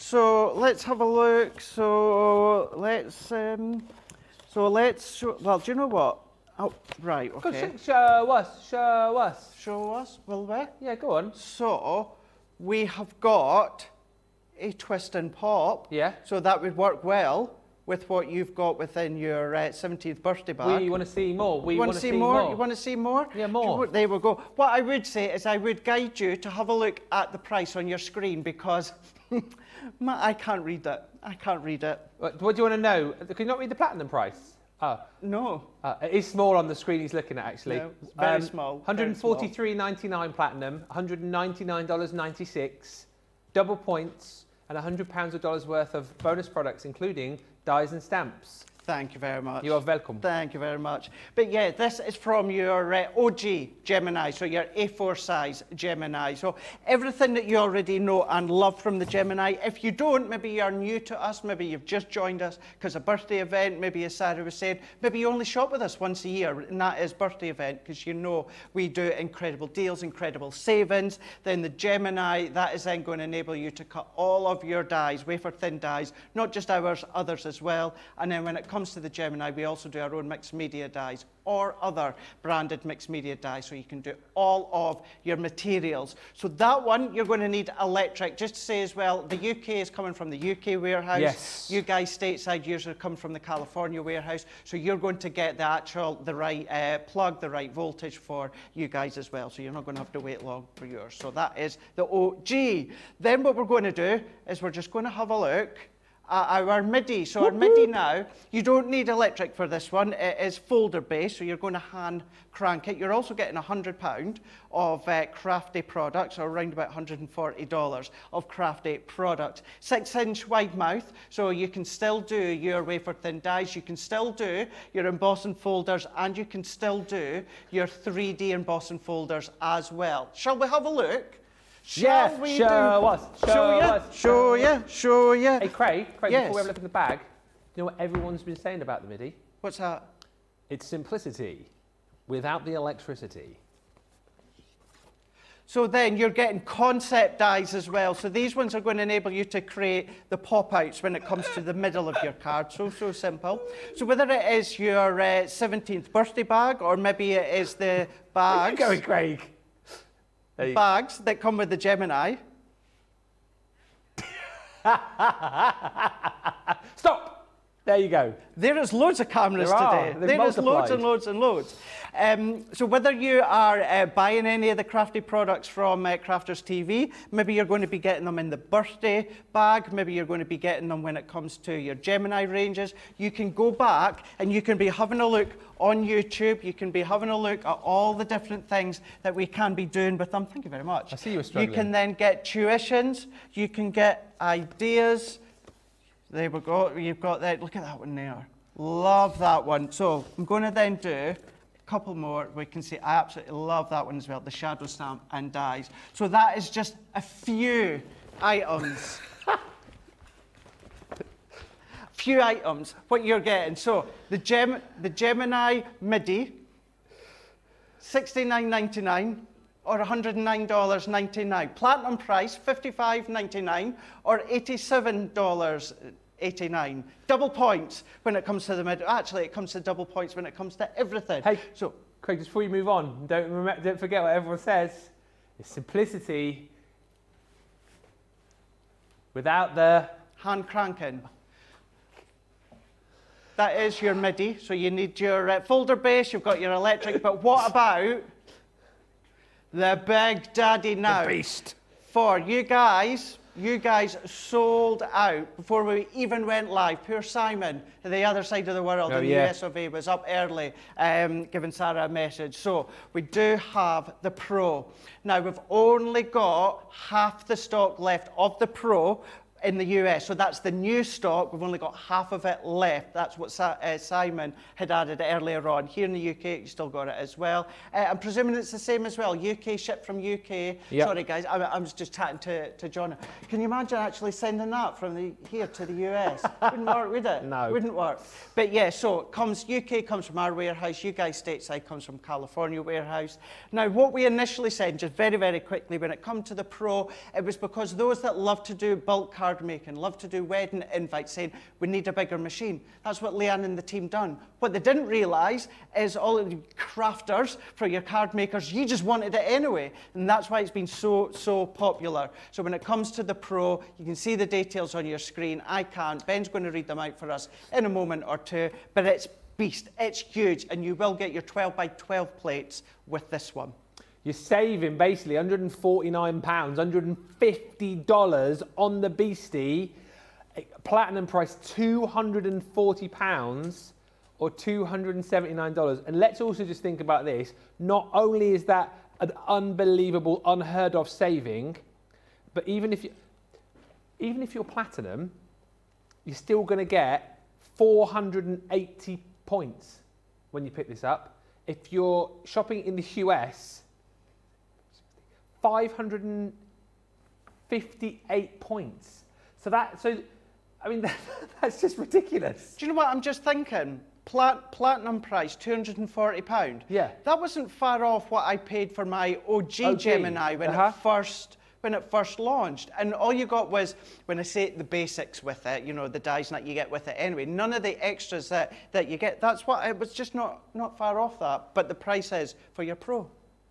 So let's have a look. So let's So let's show, well, do you know what? Oh, right, okay. Show us. Show us, will we? Yeah, go on. So we have got a twist and pop. Yeah. So that would work well with what you've got within your 17th birthday bag. We want to see more. We want to see more. You want to see more? Yeah, more. There we go. What I would say is I would guide you to have a look at the price on your screen because I can't read it. I can't read it. What do you want to know? Can you not read the platinum price? No. It is small on the screen he's looking at, actually. No, it's very small. $143.99 platinum, $199.96, double points, and £100 or dollars worth of bonus products, including dies and stamps. Thank you very much. You are welcome. Thank you very much. But yeah, this is from your OG Gemini, so your A4 size Gemini. So everything that you already know and love from the Gemini. If you don't, maybe you're new to us, maybe you've just joined us because a birthday event, maybe as Sarah was saying, maybe you only shop with us once a year, and that is birthday event because you know we do incredible deals, incredible savings. Then the Gemini, that is then going to enable you to cut all of your dies, wafer thin dies, not just ours, others as well. And then when it comes to the Gemini, we also do our own mixed media dies or other branded mixed media dies, so you can do all of your materials. So that one, you're going to need electric. Just to say as well, the UK is coming from the UK warehouse. Yes. You guys stateside usually come from the California warehouse, so you're going to get the actual, the right plug, the right voltage for you guys as well, so you're not going to have to wait long for yours. So that is the OG. Then what we're going to do is we're just going to have a look our MIDI. So our MIDI now, you don't need electric for this one. It is folder based, so you're going to hand crank it. You're also getting £100 of crafty products, or around about $140 of crafty products. 6-inch wide mouth, so you can still do your wafer thin dies, you can still do your embossing folders, and you can still do your 3D embossing folders as well. Shall we have a look? Yes, we show you. Hey, Craig, yes. Before we have a look in the bag, you know what everyone's been saying about the MIDI? What's that? It's simplicity without the electricity. So then you're getting concept dies as well. So these ones are going to enable you to create the pop-outs when it comes to the middle of your card. So simple. So whether it is your 17th birthday bag, or maybe it is the bags. Where are you going, Craig? Bags that come with the Gemini. Stop! There you go. There is loads of cameras today. There is loads and loads and loads. So whether you are buying any of the crafty products from Crafters TV, maybe you're going to be getting them in the birthday bag, maybe you're going to be getting them when it comes to your Gemini ranges, you can go back and you can be having a look on YouTube, you can be having a look at all the different things that we can be doing with them. Thank you very much. I see you were struggling. You can then get tuitions, you can get ideas. There we go, you've got that, look at that one there. Love that one. So I'm going to then do couple more. We can see I absolutely love that one as well, the shadow stamp and dies. So that is just a few items. Few items, what you're getting. So the Gemini MIDI, $69.99 or $109.99. Platinum price, $55.99 or $87.89. Double points when it comes to the middle. Actually, it comes to double points when it comes to everything. Hey, so Craig, just before you move on, don't forget what everyone says. It's simplicity without the hand cranking. That is your MIDI. So you need your folder base. You've got your electric. But what about the big daddy now? The beast. For you guys. You guys sold out before we even went live. Poor Simon, the other side of the world, in the US of A, was up early giving Sarah a message. So we do have the Pro. Now, we've only got half the stock left of the Pro in the US. So that's the new stock. We've only got half of it left. That's what Simon had added earlier on. Here in the UK, you still got it as well. I'm presuming it's the same as well. UK, shipped from UK. Yep. Sorry, guys. I was just chatting to John. Can you imagine actually sending that from here to the US? Wouldn't work, would it? No. Wouldn't work. But yeah, so it comes, UK comes from our warehouse. You guys stateside comes from California warehouse. Now, what we initially said, just very, very quickly, when it come to the Pro, it was because those that love to do bulk cards card making, love to do wedding invites, saying we need a bigger machine. That's what Leanne and the team done. What they didn't realise is all of the crafters for your card makers, you just wanted it anyway. And that's why it's been so popular. So when it comes to the Pro, you can see the details on your screen. I can't. Ben's going to read them out for us in a moment or two. But it's beast. It's huge. And you will get your 12 by 12 plates with this one. You're saving basically £149, $150 on the beastie. Platinum price £240 or $279. And let's also just think about this. Not only is that an unbelievable, unheard of saving, but even if you're platinum, you're still going to get 480 points when you pick this up. If you're shopping in the US, 558 points. So that's just ridiculous. Do you know what I'm just thinking? Platinum price, £240. Yeah. That wasn't far off what I paid for my OG Gemini when it first launched. And all you got was, when I say the basics with it, you know, the dies that you get with it anyway, none of the extras that you get. That's what, it was just not far off that, but the price is for your Pro.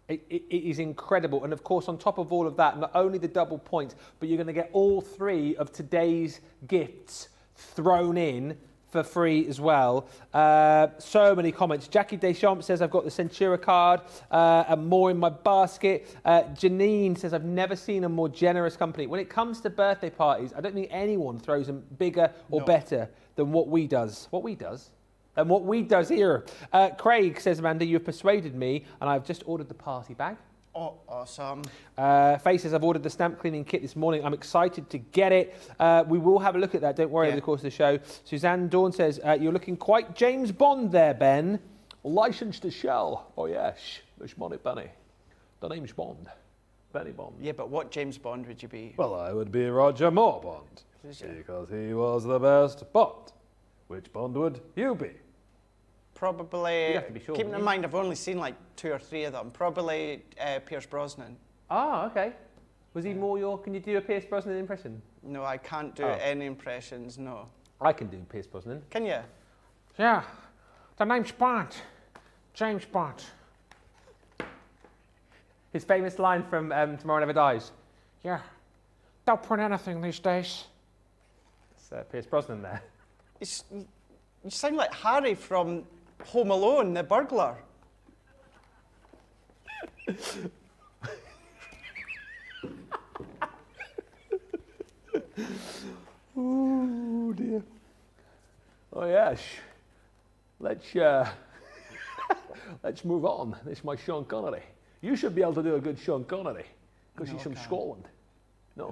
It is incredible. And of course, on top of all of that, not only the double points, but you're going to get all three of today's gifts thrown in for free as well. So many comments. Jackie Deschamps says, I've got the Centura card and more in my basket. Janine says, I've never seen a more generous company. When it comes to birthday parties, I don't think anyone throws them bigger or better than what we does. And what we does here. Craig says, Amanda, you've persuaded me, and I've just ordered the party bag. Oh, awesome. Faye says, I've ordered the stamp cleaning kit this morning. I'm excited to get it. We will have a look at that, don't worry, over the course of the show. Suzanne Dawn says, you're looking quite James Bond there, Ben. Licensed to shell. Oh, yes. There's money, Benny. The name's Bond. Benny Bond. Yeah, but what James Bond would you be? Well, I would be Roger Moore Bond, because he was the best Bond. Which Bond would you be? Probably, keeping in mind I've only seen like 2 or 3 of them, probably Pierce Brosnan. Ah, okay. Was he more your, can you do a Pierce Brosnan impression? No, I can't do any impressions, no. I can do Pierce Brosnan. Can you? Yeah, the name's Bond, James Bond. His famous line from Tomorrow Never Dies. Yeah, they'll print anything these days. It's Pierce Brosnan there. You sound like Harry from Home Alone, the burglar. Oh dear. Oh yes. Let's move on. This is my Sean Connery. You should be able to do a good Sean Connery, because he's from Scotland. No.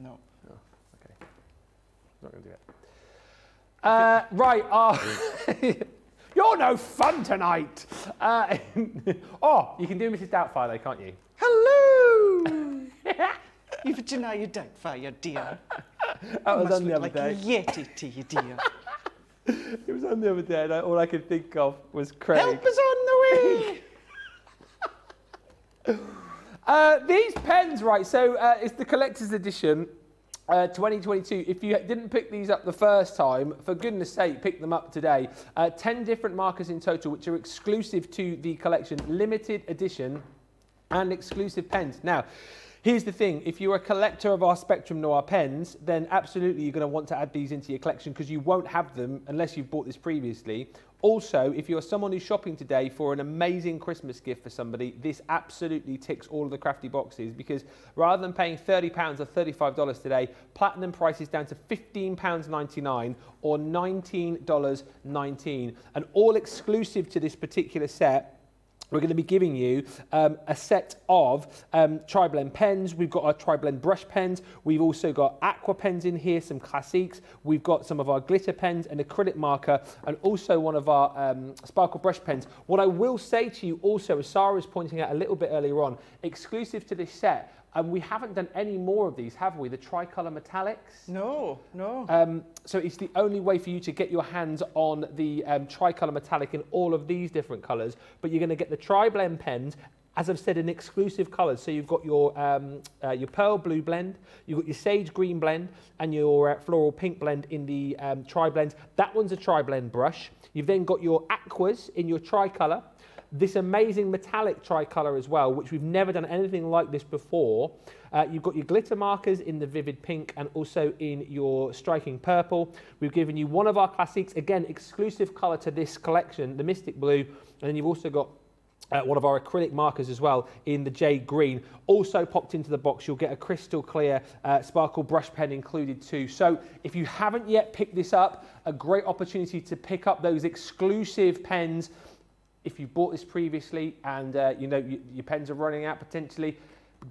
Okay. I'm not going to do that. You're no fun tonight. Oh, you can do Mrs. Doubtfire though, can't you? Hello! You've denied your Doubtfire, dear. That was on the other day. You must look like a Yeti to you, dear. It was on the other day, and all I could think of was Craig. Help us on the way! These pens, right, so it's the collector's edition. 2022, if you didn't pick these up the first time, for goodness sake, pick them up today. 10 different markers in total, which are exclusive to the collection, limited edition and exclusive pens. Now, here's the thing. If you're a collector of our Spectrum Noir pens, then absolutely you're going to want to add these into your collection, because you won't have them unless you've bought this previously. Also, if you're someone who's shopping today for an amazing Christmas gift for somebody, this absolutely ticks all of the crafty boxes, because rather than paying £30 or $35 today, platinum price is down to £15.99 or $19.19. And all exclusive to this particular set, we're going to be giving you a set of tri-blend pens. We've got our tri-blend brush pens. We've also got aqua pens in here, some classiques. We've got some of our glitter pens, an acrylic marker, and also one of our sparkle brush pens. What I will say to you also, as Sarah was pointing out a little bit earlier on, exclusive to this set, and we haven't done any more of these, have we? The tricolour metallics? No. So it's the only way for you to get your hands on the tricolour metallic in all of these different colours. But you're going to get the tri-blend pens as I've said, in exclusive colours. So you've got your pearl blue blend, you've got your sage green blend, and your floral pink blend in the tri-blends. That one's a tri-blend brush. You've then got your aquas in your tri-colour, this amazing metallic tri-colour as well, which we've never done anything like this before. You've got your glitter markers in the vivid pink and also in your striking purple. We've given you one of our classiques, again, exclusive colour to this collection, the Mystic Blue, and then you've also got one of our acrylic markers as well in the jade green. Also popped into the box, you'll get a crystal clear sparkle brush pen included too. So if you haven't yet picked this up, a great opportunity to pick up those exclusive pens. If you bought this previously and you know your pens are running out potentially,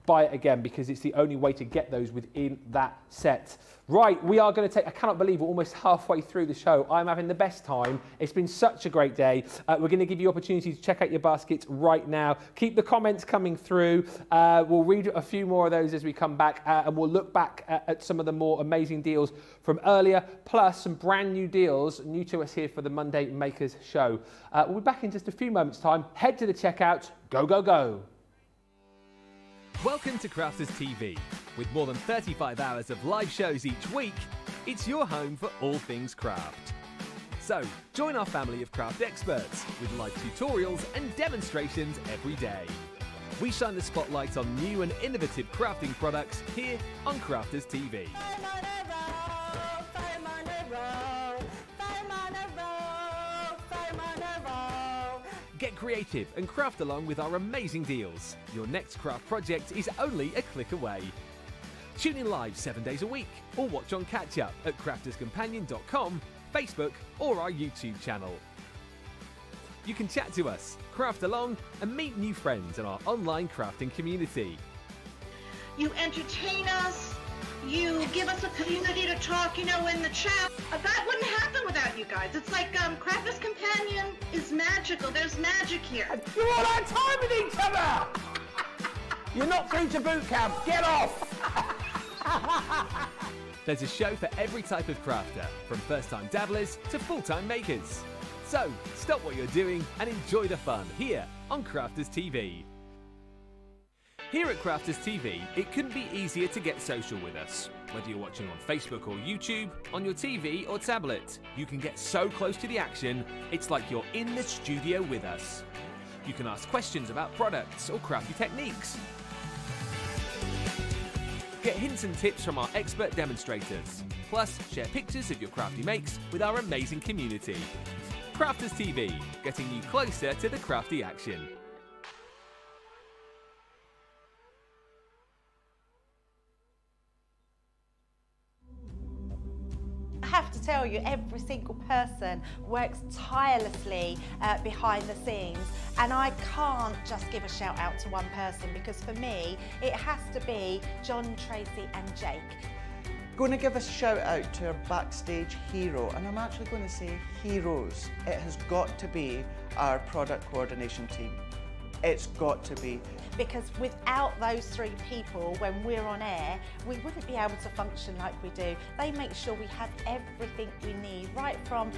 buy it again, because it's the only way to get those within that set. Right, we are going to take, I cannot believe we're almost halfway through the show. I'm having the best time. It's been such a great day. We're going to give you opportunity to check out your baskets right now. Keep the comments coming through. We'll read a few more of those as we come back, and we'll look back at some of the more amazing deals from earlier, plus some brand new deals new to us here for the Monday Makers show. We'll be back in just a few moments' time. Head to the checkout. Go, go, go. Welcome to Crafters TV. With more than 35 hours of live shows each week, it's your home for all things craft. So, join our family of craft experts with live tutorials and demonstrations every day. We shine the spotlight on new and innovative crafting products here on Crafters TV. Get creative and craft along with our amazing deals. Your next craft project is only a click away. Tune in live 7 days a week, or watch on catch up at crafterscompanion.com, Facebook, or our YouTube channel. You can chat to us, craft along, and meet new friends in our online crafting community. You entertain us, you give us a community to talk, you know, in the chat. That wouldn't happen without you guys. It's like Crafters Companion is magical. There's magic here. You're all on time with each other. You're not through to boot camp. Get off. There's a show for every type of crafter, from first-time dabblers to full-time makers. So stop what you're doing and enjoy the fun here on Crafters TV. Here at Crafters TV, it couldn't be easier to get social with us. Whether you're watching on Facebook or YouTube, on your TV or tablet, you can get so close to the action, it's like you're in the studio with us. You can ask questions about products or crafty techniques. Get hints and tips from our expert demonstrators. Plus, share pictures of your crafty makes with our amazing community. Crafters TV, getting you closer to the crafty action. Tell you, every single person works tirelessly behind the scenes, and I can't just give a shout out to one person, because for me it has to be John, Tracy and Jake. I'm going to give a shout out to our backstage hero, and I'm actually going to say heroes. It has got to be our product coordination team. It's got to be. Because without those three people, when we're on air, we wouldn't be able to function like we do. They make sure we have everything we need, right from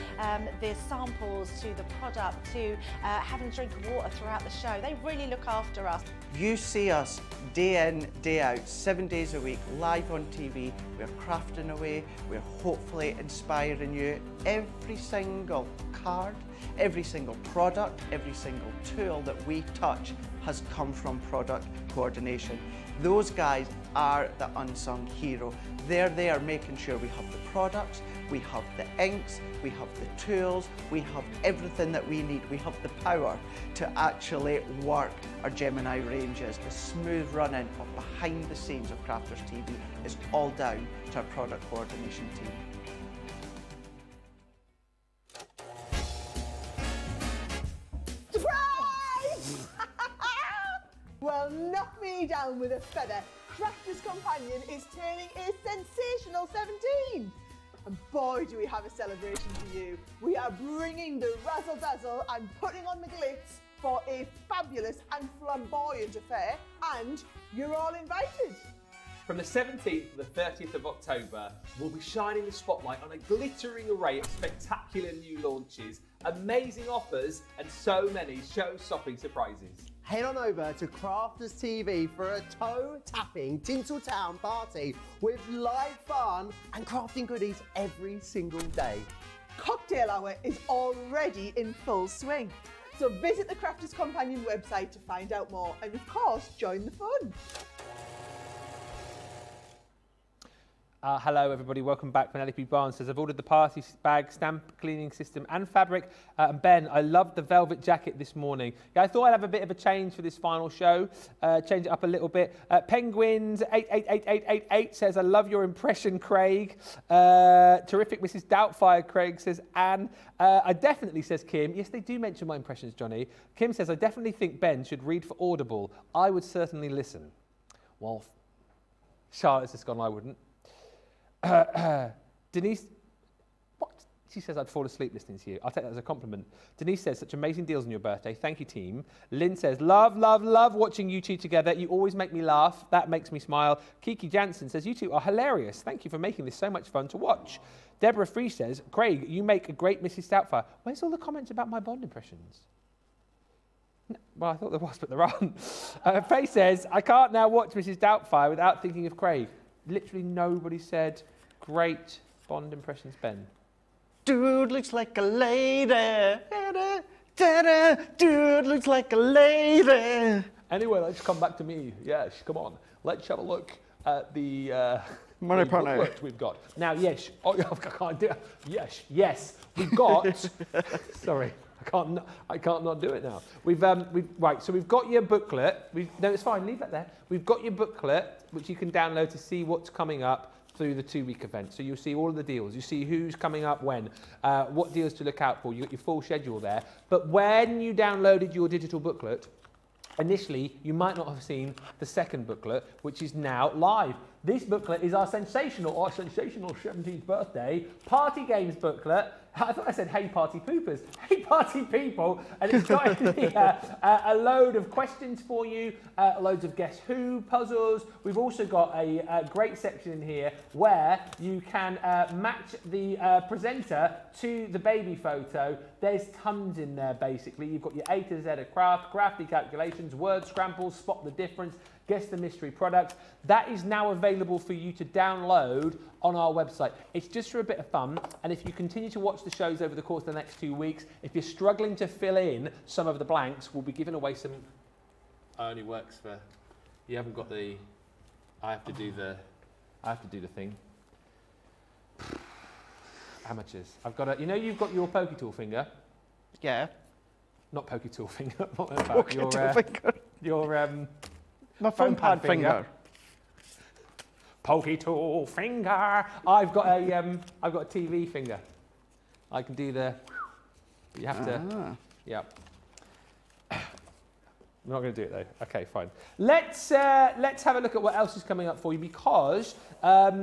the samples to the product to having a drink of water throughout the show. They really look after us. You see us day in, day out, 7 days a week, live on TV. We're crafting away. We're hopefully inspiring you. Every single card, every single product, every single tool that we touch has come from product coordination. Those guys are the unsung hero. They're there making sure we have the products, we have the inks, we have the tools, we have everything that we need. We have the power to actually work our Gemini ranges. The smooth running of behind the scenes of Crafters TV is all down to our product coordination team. Well, knock me down with a feather. Crafters Companion is turning a sensational 17. And boy, do we have a celebration for you. We are bringing the razzle-dazzle and putting on the glitz for a fabulous and flamboyant affair, and you're all invited. From the 17th to the 30th of October, we'll be shining the spotlight on a glittering array of spectacular new launches, amazing offers, and so many show-stopping surprises. head on over to Crafters TV for a toe-tapping Tinseltown party with live fun and crafting goodies every single day. Cocktail hour is already in full swing, so visit the Crafters Companion website to find out more and of course join the fun. Hello everybody, welcome back. Penelope Barnes says, I've ordered the party bag, stamp cleaning system and fabric. And Ben, I loved the velvet jacket this morning. Yeah, I thought I'd have a bit of a change for this final show, change it up a little bit. Penguins 888888 says, I love your impression, Craig. Terrific Mrs. Doubtfire, Craig says, Anne. I definitely, says Kim. Yes, they do mention my impressions, Johnny. Kim says, I definitely think Ben should read for Audible. I would certainly listen. Well, Charlotte's just gone, I wouldn't. Denise, what? She says, I'd fall asleep listening to you. I'll take that as a compliment. Denise says, such amazing deals on your birthday. Thank you, team. Lynn says, love, love, love watching you two together. You always make me laugh. That makes me smile. Kiki Jansen says, you two are hilarious. Thank you for making this so much fun to watch. Deborah Free says, Craig, you make a great Mrs. Doubtfire. Where's all the comments about my Bond impressions? Well, I thought there was, but there aren't. Faye says, I can't now watch Mrs. Doubtfire without thinking of Craig. Literally nobody said, great Bond impressions, Ben. Dude looks like a lady. Dude looks like a lady. Anyway, let's come back to me. Yes, come on. Let's have a look at the booklet we've got. Now, yes. Oh, I can't do it. Yes, yes. We've got... Sorry. I can't not do it now. Right, so we've got your booklet. No, it's fine, leave that there. We've got your booklet, which you can download to see what's coming up through the two-week event. So you'll see all of the deals. You see who's coming up when, what deals to look out for. You've got your full schedule there. But when you downloaded your digital booklet, initially, you might not have seen the second booklet, which is now live. This booklet is our sensational 17th birthday party games booklet. I thought I said, hey, party poopers, hey, party people. And it's got a load of questions for you, loads of guess who puzzles. We've also got a great section in here where you can match the presenter to the baby photo. There's tons in there, basically. You've got your A to Z of craft, crafty calculations, word scrambles, spot the difference, guess the mystery product. That is now available for you to download on our website. It's just for a bit of fun, and if you continue to watch the shows over the course of the next 2 weeks, if you're struggling to fill in some of the blanks, we'll be giving away some... I only works for... You haven't got the... I have to do the thing. Amateurs. I've got a... You know you've got your pokey tool finger? Yeah. Not pokey tool finger. What about your, tool finger. Your... My phone pad finger. Pokey tool finger. I've got a TV finger. I can do the. But you have to. Yeah. I'm not going to do it though. Okay, fine. Let's have a look at what else is coming up for you, because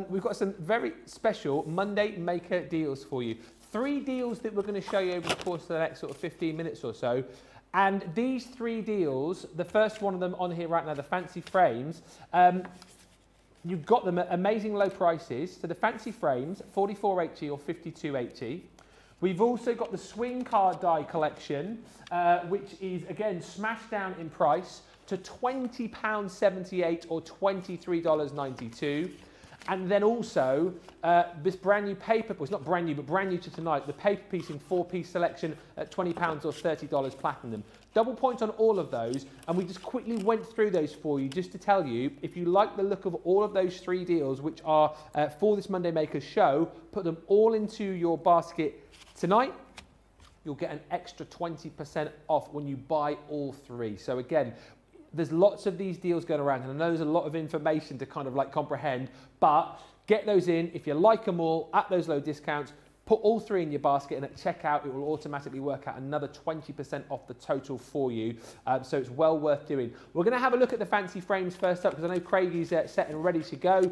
we've got some very special Monday Maker deals for you. 3 deals that we're going to show you over the course of the next sort of 15 minutes or so. And these 3 deals, the first one of them on here right now, the Fancy Frames, you've got them at amazing low prices. So the Fancy Frames, 44.80 or 52.80. We've also got the Swing Card Die collection, which is, again, smashed down in price to £20.78 or $23.92. And then also this brand new paper, well, it's not brand new, but brand new to tonight, the paper piecing 4-piece selection at £20 or $30 platinum. Double points on all of those, and we just quickly went through those for you just to tell you, if you like the look of all of those 3 deals, which are for this Monday Makers show, put them all into your basket tonight. You'll get an extra 20% off when you buy all 3. So again, there's lots of these deals going around, and I know there's a lot of information to kind of like comprehend, but get those in. If you like them all, at those low discounts, put all 3 in your basket, and at checkout, it will automatically work out another 20% off the total for you. So it's well worth doing. We're going to have a look at the Fancy Frames first up, because I know Craig is set and ready to go.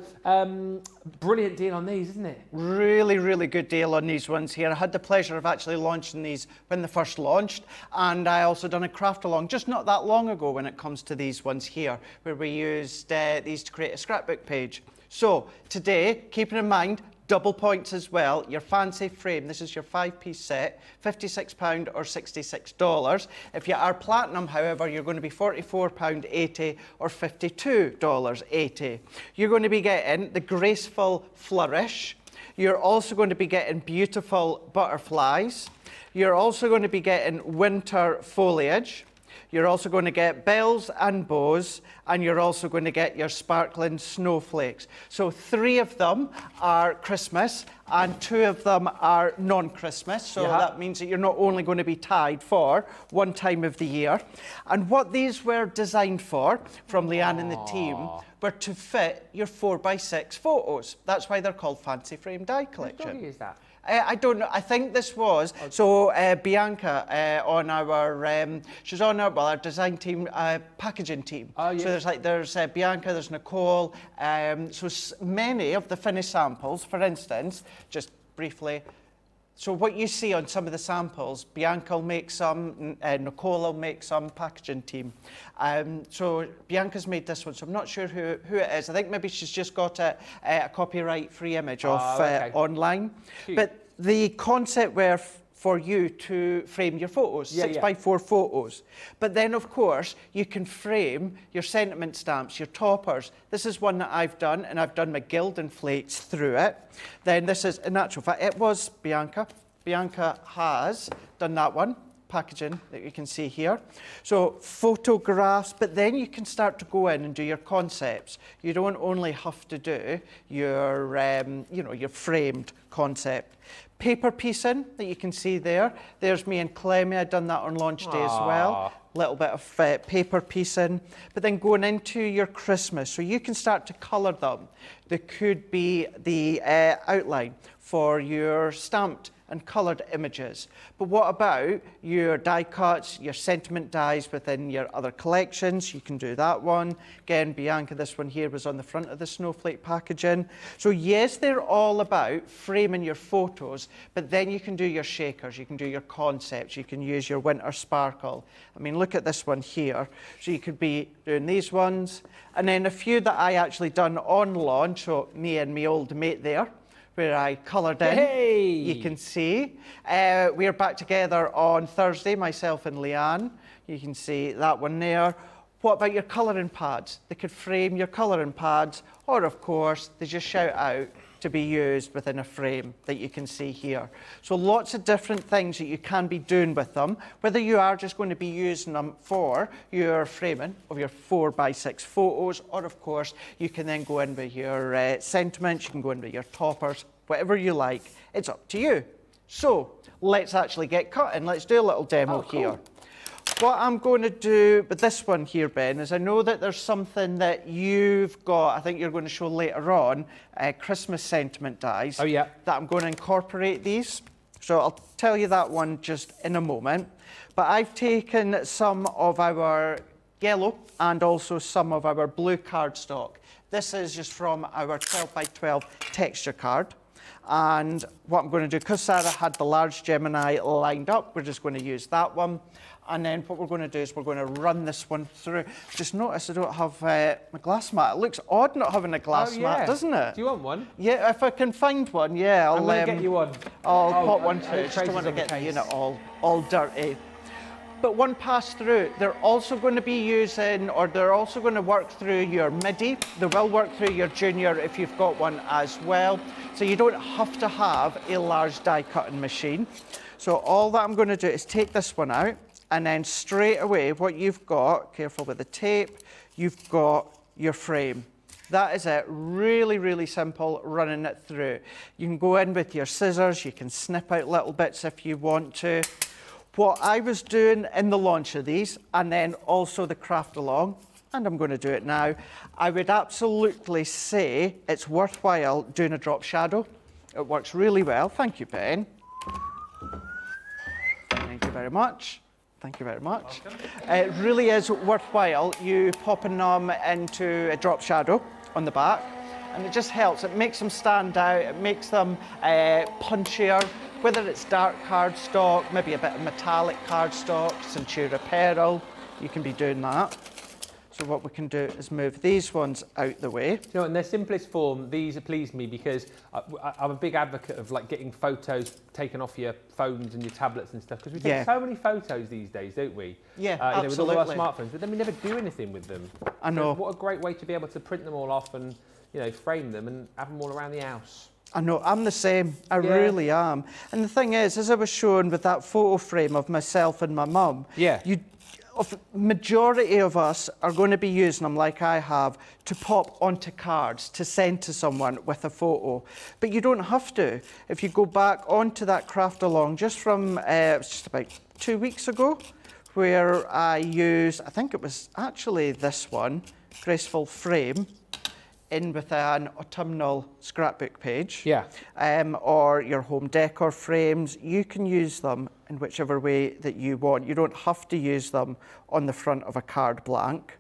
Brilliant deal on these, isn't it? Really, really good deal on these ones here. I had the pleasure of actually launching these when they first launched, and I also done a craft along just not that long ago when it comes to these ones here, where we used these to create a scrapbook page. So today, keeping in mind, Double points as well, your fancy frame, this is your 5-piece set, £56 or $66. If you are platinum, however, you're going to be £44.80 or $52.80. You're going to be getting the graceful flourish. You're also going to be getting beautiful butterflies. You're also going to be getting winter foliage. You're also going to get bells and bows, and you're also going to get your sparkling snowflakes. So 3 of them are Christmas and 2 of them are non-Christmas. So that means that you're not only going to be tied for one time of the year. And what these were designed for, from Leanne and the team, were to fit your 4x6 photos. That's why they're called Fancy Frame Die Collection. Don't use that. I don't know. I think this was so Bianca on our she's on our our design team packaging team. Oh, yes. So there's Bianca, there's Nicole. So many of the finished samples, for instance, just briefly. So what you see on some of the samples, Bianca will make some, Nicole will make some, packaging team. So Bianca's made this one, so I'm not sure who it is. I think maybe she's just got a copyright-free image of online. Cute. But the concept were for you to frame your photos, 6x4 photos. But then, of course, you can frame your sentiment stamps, your toppers. This is one that I've done, and I've done my gilding flakes through it. Then this is, in actual fact, it was Bianca. Bianca has done that one, packaging that you can see here. So photographs, but then you can start to go in and do your concepts. You don't only have to do your, you know, your framed concept. Paper piecing that you can see there. There's me and Clemmy. I'd done that on launch day as well. Little bit of paper piecing. But then going into your Christmas, so you can start to colour them. There could be the outline for your stamped and coloured images. But what about your die cuts, your sentiment dies within your other collections? You can do that one. Again, Bianca, this one here was on the front of the snowflake packaging. So yes, they're all about framing your photos, but then you can do your shakers, you can do your concepts, you can use your winter sparkle. I mean, look at this one here. So you could be doing these ones. And then a few that I actually done on launch, so me and my old mate there, where I coloured in, you can see. We're back together on Thursday, myself and Leanne. You can see that one there. What about your colouring pads? They could frame your colouring pads, or of course, they just shout out to be used within a frame that you can see here. So lots of different things that you can be doing with them, whether you are just going to be using them for your framing of your 4x6 photos, or of course, you can then go in with your sentiments, you can go in with your toppers, whatever you like, it's up to you. So let's actually get cutting. Let's do a little demo here. What I'm going to do with this one here, Ben, is I know that there's something that you've got, I think you're going to show later on, Christmas sentiment dies. Oh, yeah. That I'm going to incorporate these. So I'll tell you that one just in a moment. But I've taken some of our yellow and also some of our blue cardstock. This is just from our 12x12 texture card. And what I'm going to do, because Sarah had the large Gemini lined up, we're just going to use that one. And then what we're going to do is we're going to run this one through. Just notice I don't have my glass mat. It looks odd not having a glass mat, doesn't it? Do you want one? Yeah, if I can find one, yeah. I'll get you one. I'll pop one through. I just don't want to get the unit all dirty. But one pass through, they're also going to be using, or they're also going to work through your midi. They will work through your junior if you've got one as well. So you don't have to have a large die cutting machine. So all that I'm going to do is take this one out. And then straight away, what you've got, careful with the tape, you've got your frame. That is it, really, really simple, running it through. You can go in with your scissors, you can snip out little bits if you want to. What I was doing in the launch of these, and then also the craft along, and I'm going to do it now, I would absolutely say it's worthwhile doing a drop shadow. It works really well. Thank you, Ben. Thank you very much. Thank you very much. It really is worthwhile you popping them into a drop shadow on the back, and it just helps. It makes them stand out. It makes them punchier. Whether it's dark cardstock, maybe a bit of metallic cardstock, Centura Pearl, you can be doing that. So what we can do is move these ones out the way. You know, in their simplest form, these please me because I'm a big advocate of like getting photos taken off your phones and your tablets and stuff, because we take so many photos these days, don't we? Yeah, absolutely. With all our smartphones, but then we never do anything with them. I know. So what a great way to be able to print them all off and, you know, frame them and have them all around the house. I know, I'm the same, I really am. And the thing is, as I was showing with that photo frame of myself and my mum, majority of us are going to be using them, like I have, to pop onto cards to send to someone with a photo. But you don't have to. If you go back onto that craft along, just from just about 2 weeks ago, where I used, I think it was actually this one, Graceful Frame, in with an autumnal scrapbook page, or your home decor frames. You can use them in whichever way that you want. You don't have to use them on the front of a card blank.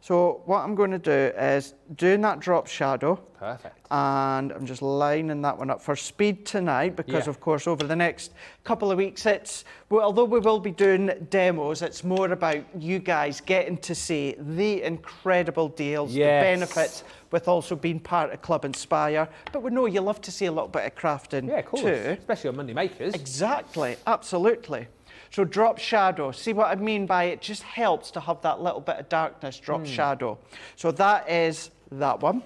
So what I'm going to do is doing that drop shadow. Perfect. And I'm just lining that one up for speed tonight because, of course, over the next couple of weeks, it's, well, although we will be doing demos, it's more about you guys getting to see the incredible deals, the benefits, with also being part of Club Inspire. But we know you love to see a little bit of crafting too. Especially on Monday Makers. Exactly, absolutely. So drop shadow, see what I mean by it just helps to have that little bit of darkness, drop shadow. So that is that one.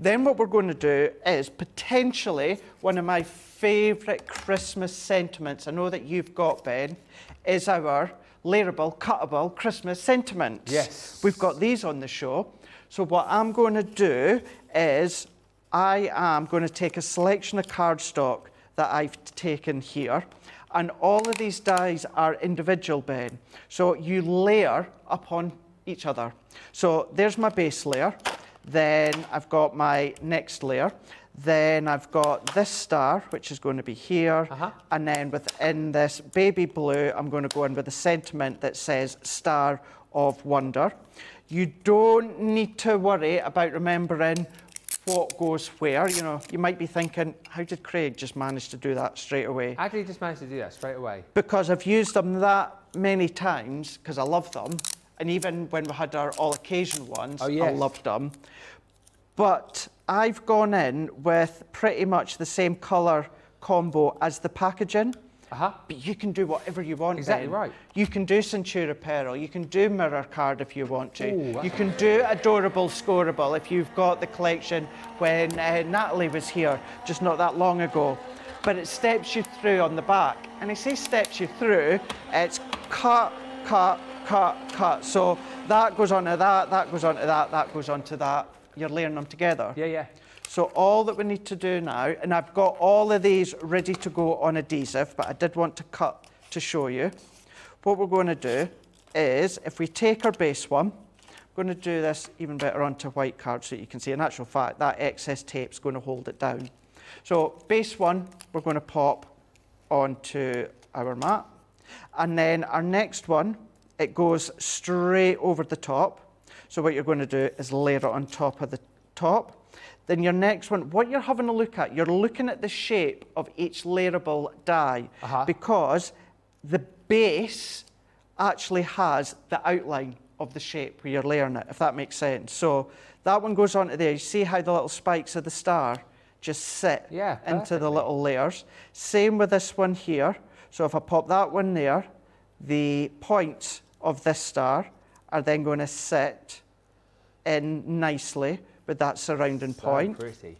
Then what we're going to do is potentially one of my favourite Christmas sentiments, I know that you've got, Ben, is our layerable, cuttable Christmas sentiments. Yes. We've got these on the show. So what I'm going to do is I am going to take a selection of cardstock that I've taken here. And all of these dies are individual, Ben. So you layer upon each other. So there's my base layer. Then I've got my next layer. Then I've got this star, which is going to be here. And then within this baby blue, I'm going to go in with a sentiment that says Star of Wonder. You don't need to worry about remembering what goes where. You know, you might be thinking, how did Craig just manage to do that straight away? How did he just manage to do that straight away? Because I've used them that many times, because I love them. And even when we had our all occasion ones, I loved them. But I've gone in with pretty much the same colour combo as the packaging. But you can do whatever you want. Exactly right. You can do Centura Pearl. You can do Mirror Card if you want to. Ooh, you can do Adorable Scorable if you've got the collection when Natalie was here just not that long ago. But it steps you through on the back. And I say steps you through, it's cut, cut, cut, cut. So that goes onto that, that goes onto that, that goes onto that. You're layering them together. Yeah. So all that we need to do now, and I've got all of these ready to go on adhesive, but I did want to cut to show you. What we're going to do is, if we take our base one, I'm going to do this even better onto white card so that you can see. In actual fact, that excess tape's going to hold it down. So base one, we're going to pop onto our mat. And then our next one, it goes straight over the top. So what you're going to do is layer it on top of the top. Then your next one, what you're having a look at, you're looking at the shape of each layerable die because the base actually has the outline of the shape where you're layering it, if that makes sense. So that one goes onto there. You see how the little spikes of the star just sit into the little layers. Same with this one here. So if I pop that one there, the points of this star are then going to sit in nicely with that surrounding point. Pretty.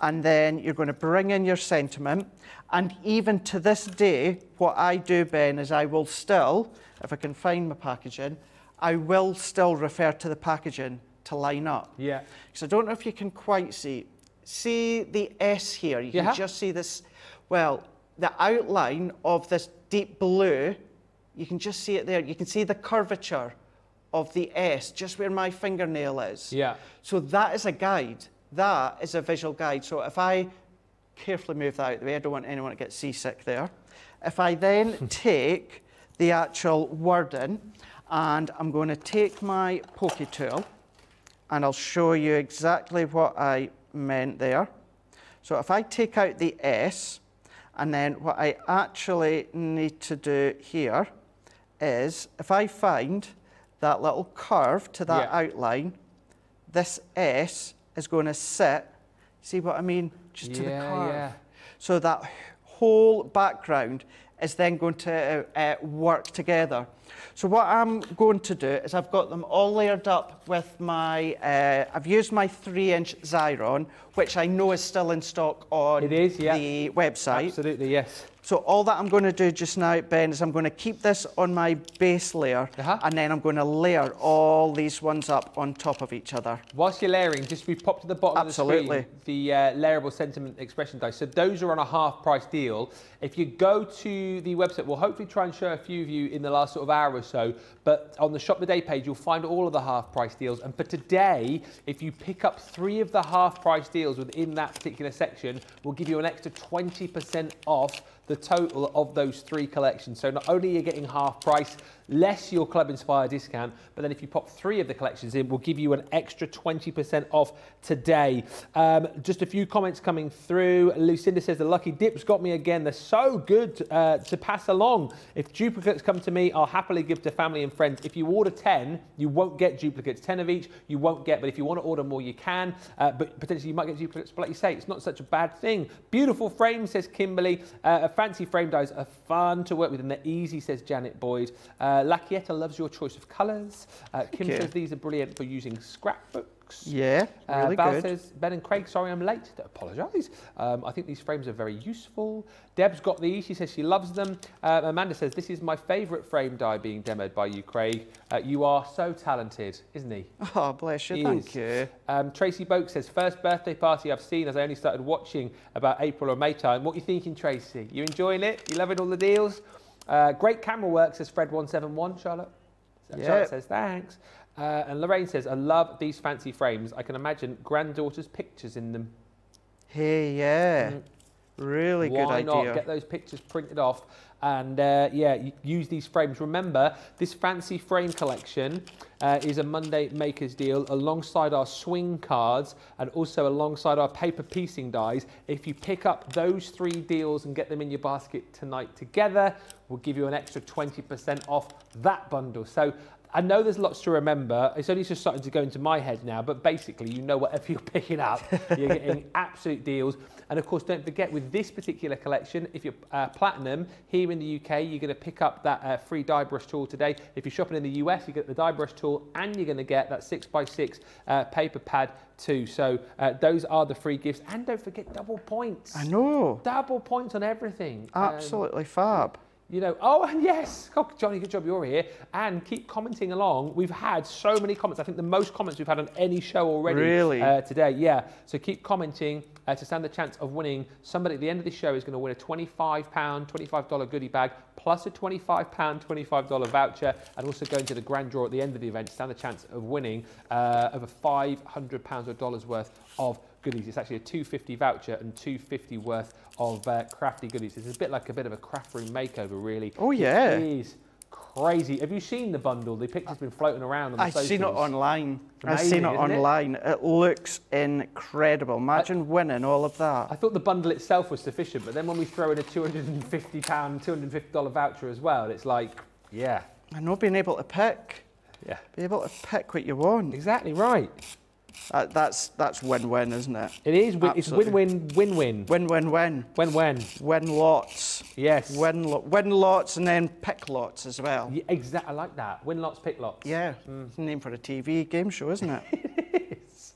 And then you're going to bring in your sentiment. And even to this day, what I do, Ben, is I will still, if I can find my packaging, I will still refer to the packaging to line up. Yeah. Because I don't know if you can quite see. See the S here? You can just see this, well, the outline of this deep blue, you can just see it there. You can see the curvature of the S, just where my fingernail is. Yeah. So that is a guide. That is a visual guide. So if I carefully move that out of the way, I don't want anyone to get seasick there. If I then take the actual wording, and I'm going to take my pokey tool, and I'll show you exactly what I meant there. So if I take out the S, and then what I actually need to do here is, if I find that little curve to that outline, this S is going to sit, see what I mean? Just to the curve. Yeah. So that whole background is then going to work together. So what I'm going to do is I've got them all layered up with my, I've used my 3-inch Xyron, which I know is still in stock on the website. Absolutely, yes. So all that I'm going to do just now, Ben, is I'm going to keep this on my base layer, and then I'm going to layer all these ones up on top of each other. Whilst you're layering, just we popped to the bottom of the screen, the layerable sentiment expression dice. So those are on a half-price deal. If you go to the website, we'll hopefully try and show a few of you in the last sort of hour or so, but on the Shop the Day page, you'll find all of the half-price deals. And for today, if you pick up 3 of the half-price deals within that particular section, we'll give you an extra 20% off the total of those 3 collections. So not only are you getting half price, less your Club Inspire discount, but then if you pop 3 of the collections in, we'll give you an extra 20% off today. Just a few comments coming through. Lucinda says, the lucky dips got me again. They're so good to pass along. If duplicates come to me, I'll happily give to family and friends. If you order 10, you won't get duplicates. 10 of each, you won't get, but if you want to order more, you can, but potentially you might get duplicates, but like you say, it's not such a bad thing. Beautiful frame, says Kimberly. Fancy frame dies are fun to work with, and they're easy, says Janet Boyd. Lakieta loves your choice of colours. Kim says these are brilliant for using scrapbooks. Yeah, really Val good. Says, Ben and Craig, sorry I'm late. I apologise. I think these frames are very useful. Deb's got these. She says she loves them. Amanda says, this is my favourite frame die being demoed by you, Craig. You are so talented, isn't he? Oh, bless you. Thank you. Tracy Boak says, first birthday party I've seen as I only started watching about April or May time. What are you thinking, Tracy? You enjoying it? You loving all the deals? Great camera work, says Fred171, Charlotte. Charlotte says, thanks. And Lorraine says, I love these fancy frames. I can imagine granddaughter's pictures in them. Hey, yeah. Really good idea. Why not get those pictures printed off and, yeah, use these frames. Remember, this fancy frame collection is a Monday Makers deal alongside our swing cards and also alongside our paper piecing dies. If you pick up those 3 deals and get them in your basket tonight together, we'll give you an extra 20% off that bundle. So I know there's lots to remember. It's only just starting to go into my head now, but basically, you know, whatever you're picking up, you're getting absolute deals. And of course, don't forget with this particular collection, if you're platinum here in the UK, you're going to pick up that free die brush tool today. If you're shopping in the US, you get the die brush tool and you're going to get that 6x6 paper pad too. So those are the free gifts. And don't forget double points. I know. Double points on everything. Absolutely fab. You know, oh, and yes, oh, Johnny, good job you're here. And keep commenting along. We've had so many comments. I think the most comments we've had on any show already today. Yeah, so keep commenting to stand the chance of winning. Somebody at the end of the show is going to win a £25, $25 goodie bag, plus a £25, $25 voucher, and also going to the grand draw at the end of the event to stand the chance of winning over £500 or dollars worth of goodies. It's actually a £250 voucher and £250 worth of crafty goodies. It's a bit like a bit of a craft room makeover, really. Oh, yeah. It is crazy. Have you seen the bundle? The picture's been floating around on the socials. I've seen it online. Amazing, I've seen it online. It looks incredible. Imagine winning all of that. I thought the bundle itself was sufficient, but then when we throw in a £250, $250 voucher as well, it's like, yeah. I know, being able to pick. Yeah. Be able to pick what you want. Exactly right. That's win-win, isn't it? It is. It's win-win-win-win. Win-win-win. Win-win. Win lots. Yes. Win lots and then pick lots as well. Yeah, exactly. I like that. Win lots, pick lots. Yeah. Mm. It's a name for a TV game show, isn't it? It is.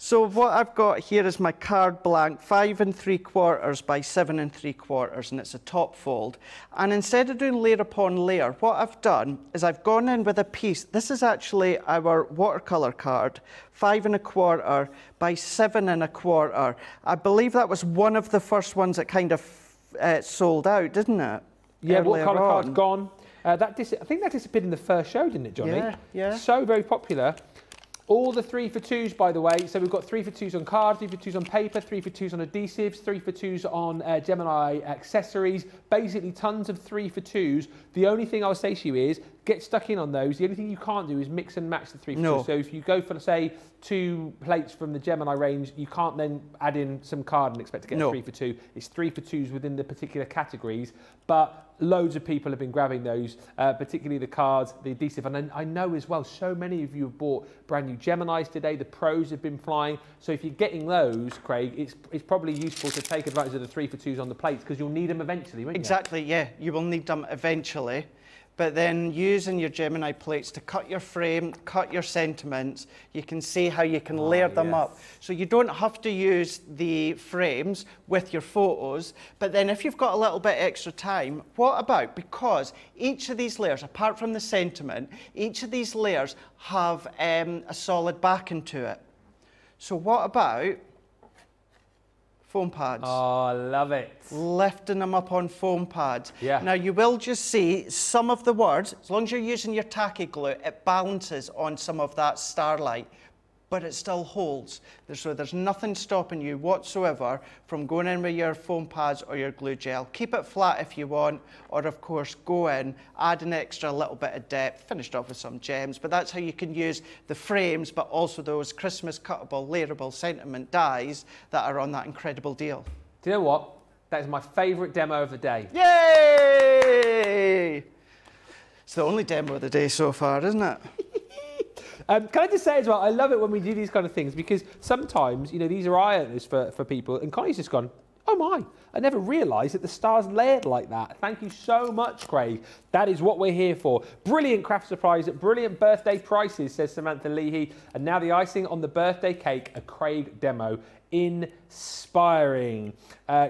So what I've got here is my card blank, 5 3/4 by 7 3/4, and it's a top fold. And instead of doing layer upon layer, what I've done is I've gone in with a piece. This is actually our watercolor card, 5 1/4 by 7 1/4. I believe that was one of the first ones that kind of sold out, didn't it? Yeah, watercolor card gone. I think that disappeared in the first show, didn't it, Johnny? Yeah, yeah. So very popular. All the 3 for 2s, by the way. So we've got 3 for 2s on cards, 3 for 2s on paper, 3 for 2s on adhesives, 3 for 2s on Gemini accessories. Basically, tons of 3 for 2s. The only thing I'll say to you is Get stuck in on those. The only thing you can't do is mix and match the three for two. So if you go for, say, 2 plates from the Gemini range, you can't then add in some card and expect to get a 3 for 2. It's 3 for 2s within the particular categories, but loads of people have been grabbing those, particularly the cards, the adhesive. And then I know as well, so many of you have bought brand new Geminis today. The pros have been flying. So if you're getting those, Craig, it's probably useful to take advantage of the 3 for 2s on the plates because you'll need them eventually, won't you? Exactly, yeah. You will need them eventually. But then using your Gemini plates to cut your frame, cut your sentiments, you can see how you can layer them up. So you don't have to use the frames with your photos, but then if you've got a little bit extra time, what about? Because each of these layers, apart from the sentiment, each of these layers have a solid backing to it. So what about foam pads? Oh, I love it. Lifting them up on foam pads. Yeah. Now, you will just see some of the words, as long as you're using your tacky glue, it balances on some of that starlight, but it still holds. So there's nothing stopping you whatsoever from going in with your foam pads or your glue gel. Keep it flat if you want, or of course, go in, add an extra little bit of depth, finished off with some gems, but that's how you can use the frames, but also those Christmas cuttable, layerable sentiment dies that are on that incredible deal. Do you know what? That is my favourite demo of the day. Yay! It's the only demo of the day so far, isn't it? Can I just say as well, I love it when we do these kind of things because sometimes, you know, these are eye-openers for people, and Connie's just gone, oh my, I never realised that the stars layered like that. Thank you so much, Craig. That is what we're here for. Brilliant craft supplies at brilliant birthday prices, says Samantha Leahy. And now the icing on the birthday cake, a Craig demo. Inspiring.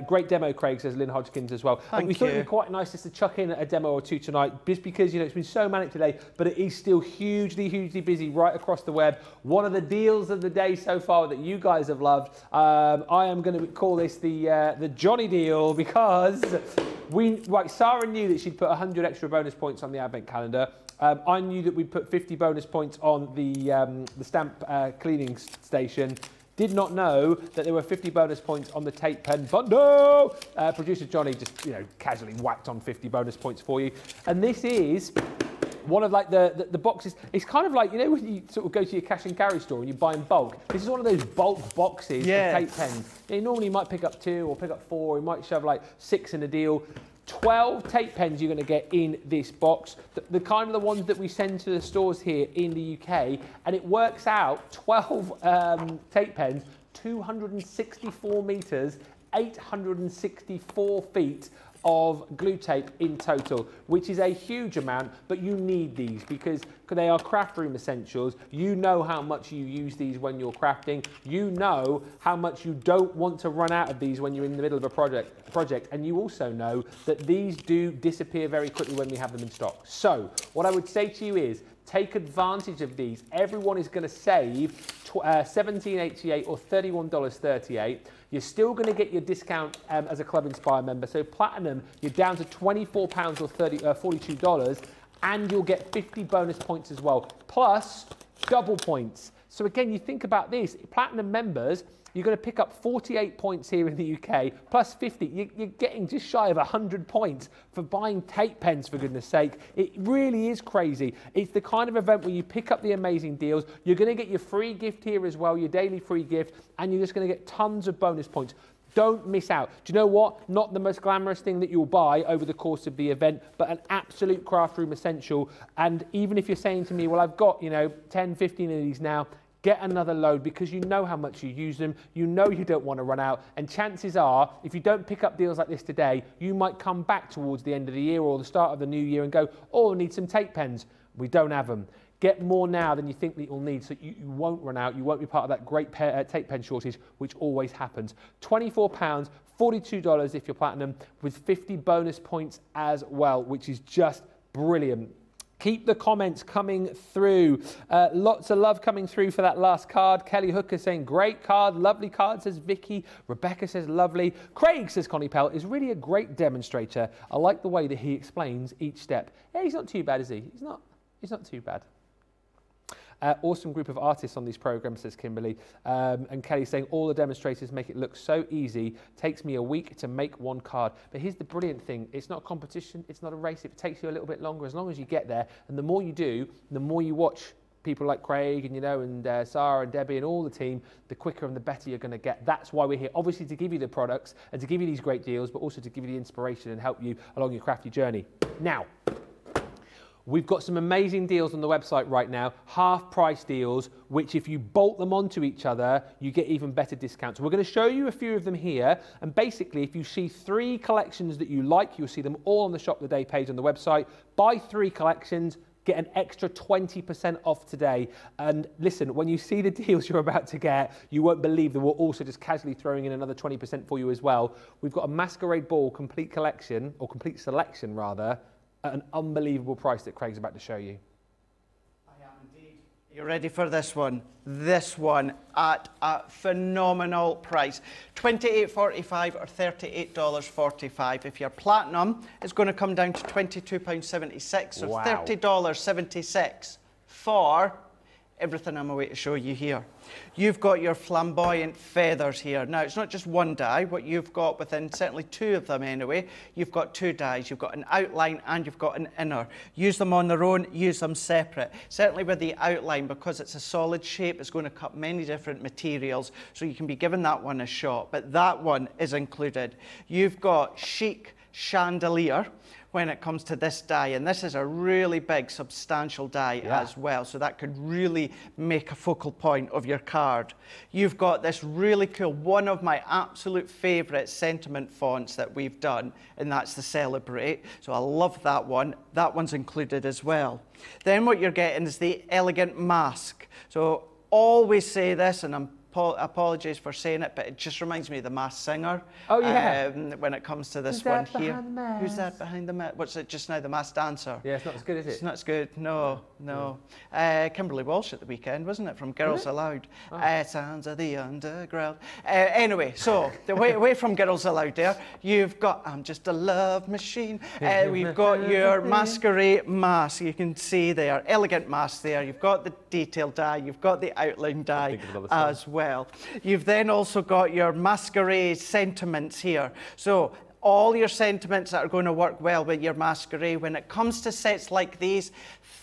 Great demo, Craig, says Lynn Hodgkins as well. Thank you. We thought it would be quite nice just to chuck in a demo or two tonight, just because, you know, it's been so manic today, but it is still hugely, hugely busy right across the web. One of the deals of the day so far that you guys have loved. I am going to call this the Johnny deal because like Sarah knew that she'd put 100 extra bonus points on the advent calendar. I knew that we'd put 50 bonus points on the stamp cleaning station. Did not know that there were 50 bonus points on the tape pen bundle. Producer Johnny just, you know, casually whacked on 50 bonus points for you. And this is one of like the boxes. It's kind of like, you know, when you sort of go to your cash and carry store and you buy in bulk. This is one of those bulk boxes of tape pens. You normally you might pick up 2 or pick up 4. You might shove like 6 in a deal. 12 tape pens you're going to get in this box, the kind of the ones that we send to the stores here in the UK, and it works out 12 tape pens, 264 metres, 864 feet of glue tape in total, which is a huge amount, but you need these because they are craft room essentials. You know how much you use these when you're crafting. You know how much you don't want to run out of these when you're in the middle of a project, and you also know that these do disappear very quickly when we have them in stock. So what I would say to you is take advantage of these. Everyone is going to save $17.88 or $31.38. You're still going to get your discount as a Club Inspire member. So Platinum, you're down to £24 or $42, and you'll get 50 bonus points as well, plus double points. So again, you think about this. Platinum members, you're going to pick up 48 points here in the UK, plus 50. You're getting just shy of 100 points for buying tape pens, for goodness sake. It really is crazy. It's the kind of event where you pick up the amazing deals. You're going to get your free gift here as well, your daily free gift, and you're just going to get tons of bonus points. Don't miss out. Do you know what? Not the most glamorous thing that you'll buy over the course of the event, but an absolute craft room essential. And even if you're saying to me, well, I've got, you know, 10, 15 of these now, get another load because you know how much you use them, you know you don't want to run out, and chances are, if you don't pick up deals like this today, you might come back towards the end of the year or the start of the new year and go, oh, I need some tape pens. We don't have them. Get more now than you think that you'll need so you won't run out, you won't be part of that great tape pen shortage, which always happens. £24, $42 if you're Platinum, with 50 bonus points as well, which is just brilliant. Keep the comments coming through. Lots of love coming through for that last card. Kelly Hooker saying, great card, lovely card, says Vicky. Rebecca says, lovely. Craig, says Connie Pell, is really a great demonstrator. I like the way that he explains each step. Yeah, he's not too bad, is he? He's not too bad. Awesome group of artists on these programs, says Kimberly. And Kelly saying, all the demonstrators make it look so easy. Takes me a week to make one card. But here's the brilliant thing. It's not a competition. It's not a race. If it takes you a little bit longer, as long as you get there, and the more you do, the more you watch people like Craig and, you know, and Sarah and Debbie and all the team, the quicker and the better you're going to get. That's why we're here, obviously, to give you the products and to give you these great deals, but also to give you the inspiration and help you along your crafty journey. Now, we've got some amazing deals on the website right now, half price deals, which if you bolt them onto each other, you get even better discounts. We're going to show you a few of them here. And basically, if you see three collections that you like, you'll see them all on the Shop the Day page on the website. Buy three collections, get an extra 20% off today. And listen, when you see the deals you're about to get, you won't believe that we're also just casually throwing in another 20% for you as well. We've got a Masquerade Ball complete collection, or complete selection rather, at an unbelievable price that Craig's about to show you. I am indeed. You ready for this one? This one at a phenomenal price. $28.45 or $38.45. If you're platinum, it's going to come down to £22.76, so wow. $30.76 for everything I'm away to show you here. You've got your flamboyant feathers here. Now, it's not just one die. What you've got within, certainly two of them anyway, you've got two dies. You've got an outline and you've got an inner. Use them on their own, use them separate. Certainly with the outline, because it's a solid shape, it's going to cut many different materials, so you can be given that one a shot. But that one is included. You've got chic chandelier when it comes to this die, and this is a really big, substantial die as well, so that could really make a focal point of your card. You've got this really cool, one of my absolute favourite sentiment fonts that we've done, and that's the Celebrate, so I love that one. That one's included as well. Then what you're getting is the Elegant Mask. So always say this, and I'm apologies for saying it, but it just reminds me of The Masked Singer. Oh, yeah. When it comes to this one here. Who's that behind the mask? What's it just now? The Masked Dancer. Yeah, it's not as good, is it? It's not as good. No, no. Kimberly Walsh at the weekend, wasn't it? From Girls Aloud. Oh. Sounds of the Underground. Anyway, so the way away from Girls Aloud there, you've got I'm Just a Love Machine. We've got your Masquerade Mask. You can see there, elegant mask there. You've got the detail die. You've got the outline die as well. You've then also got your masquerade sentiments here. So all your sentiments that are going to work well with your masquerade. When it comes to sets like these,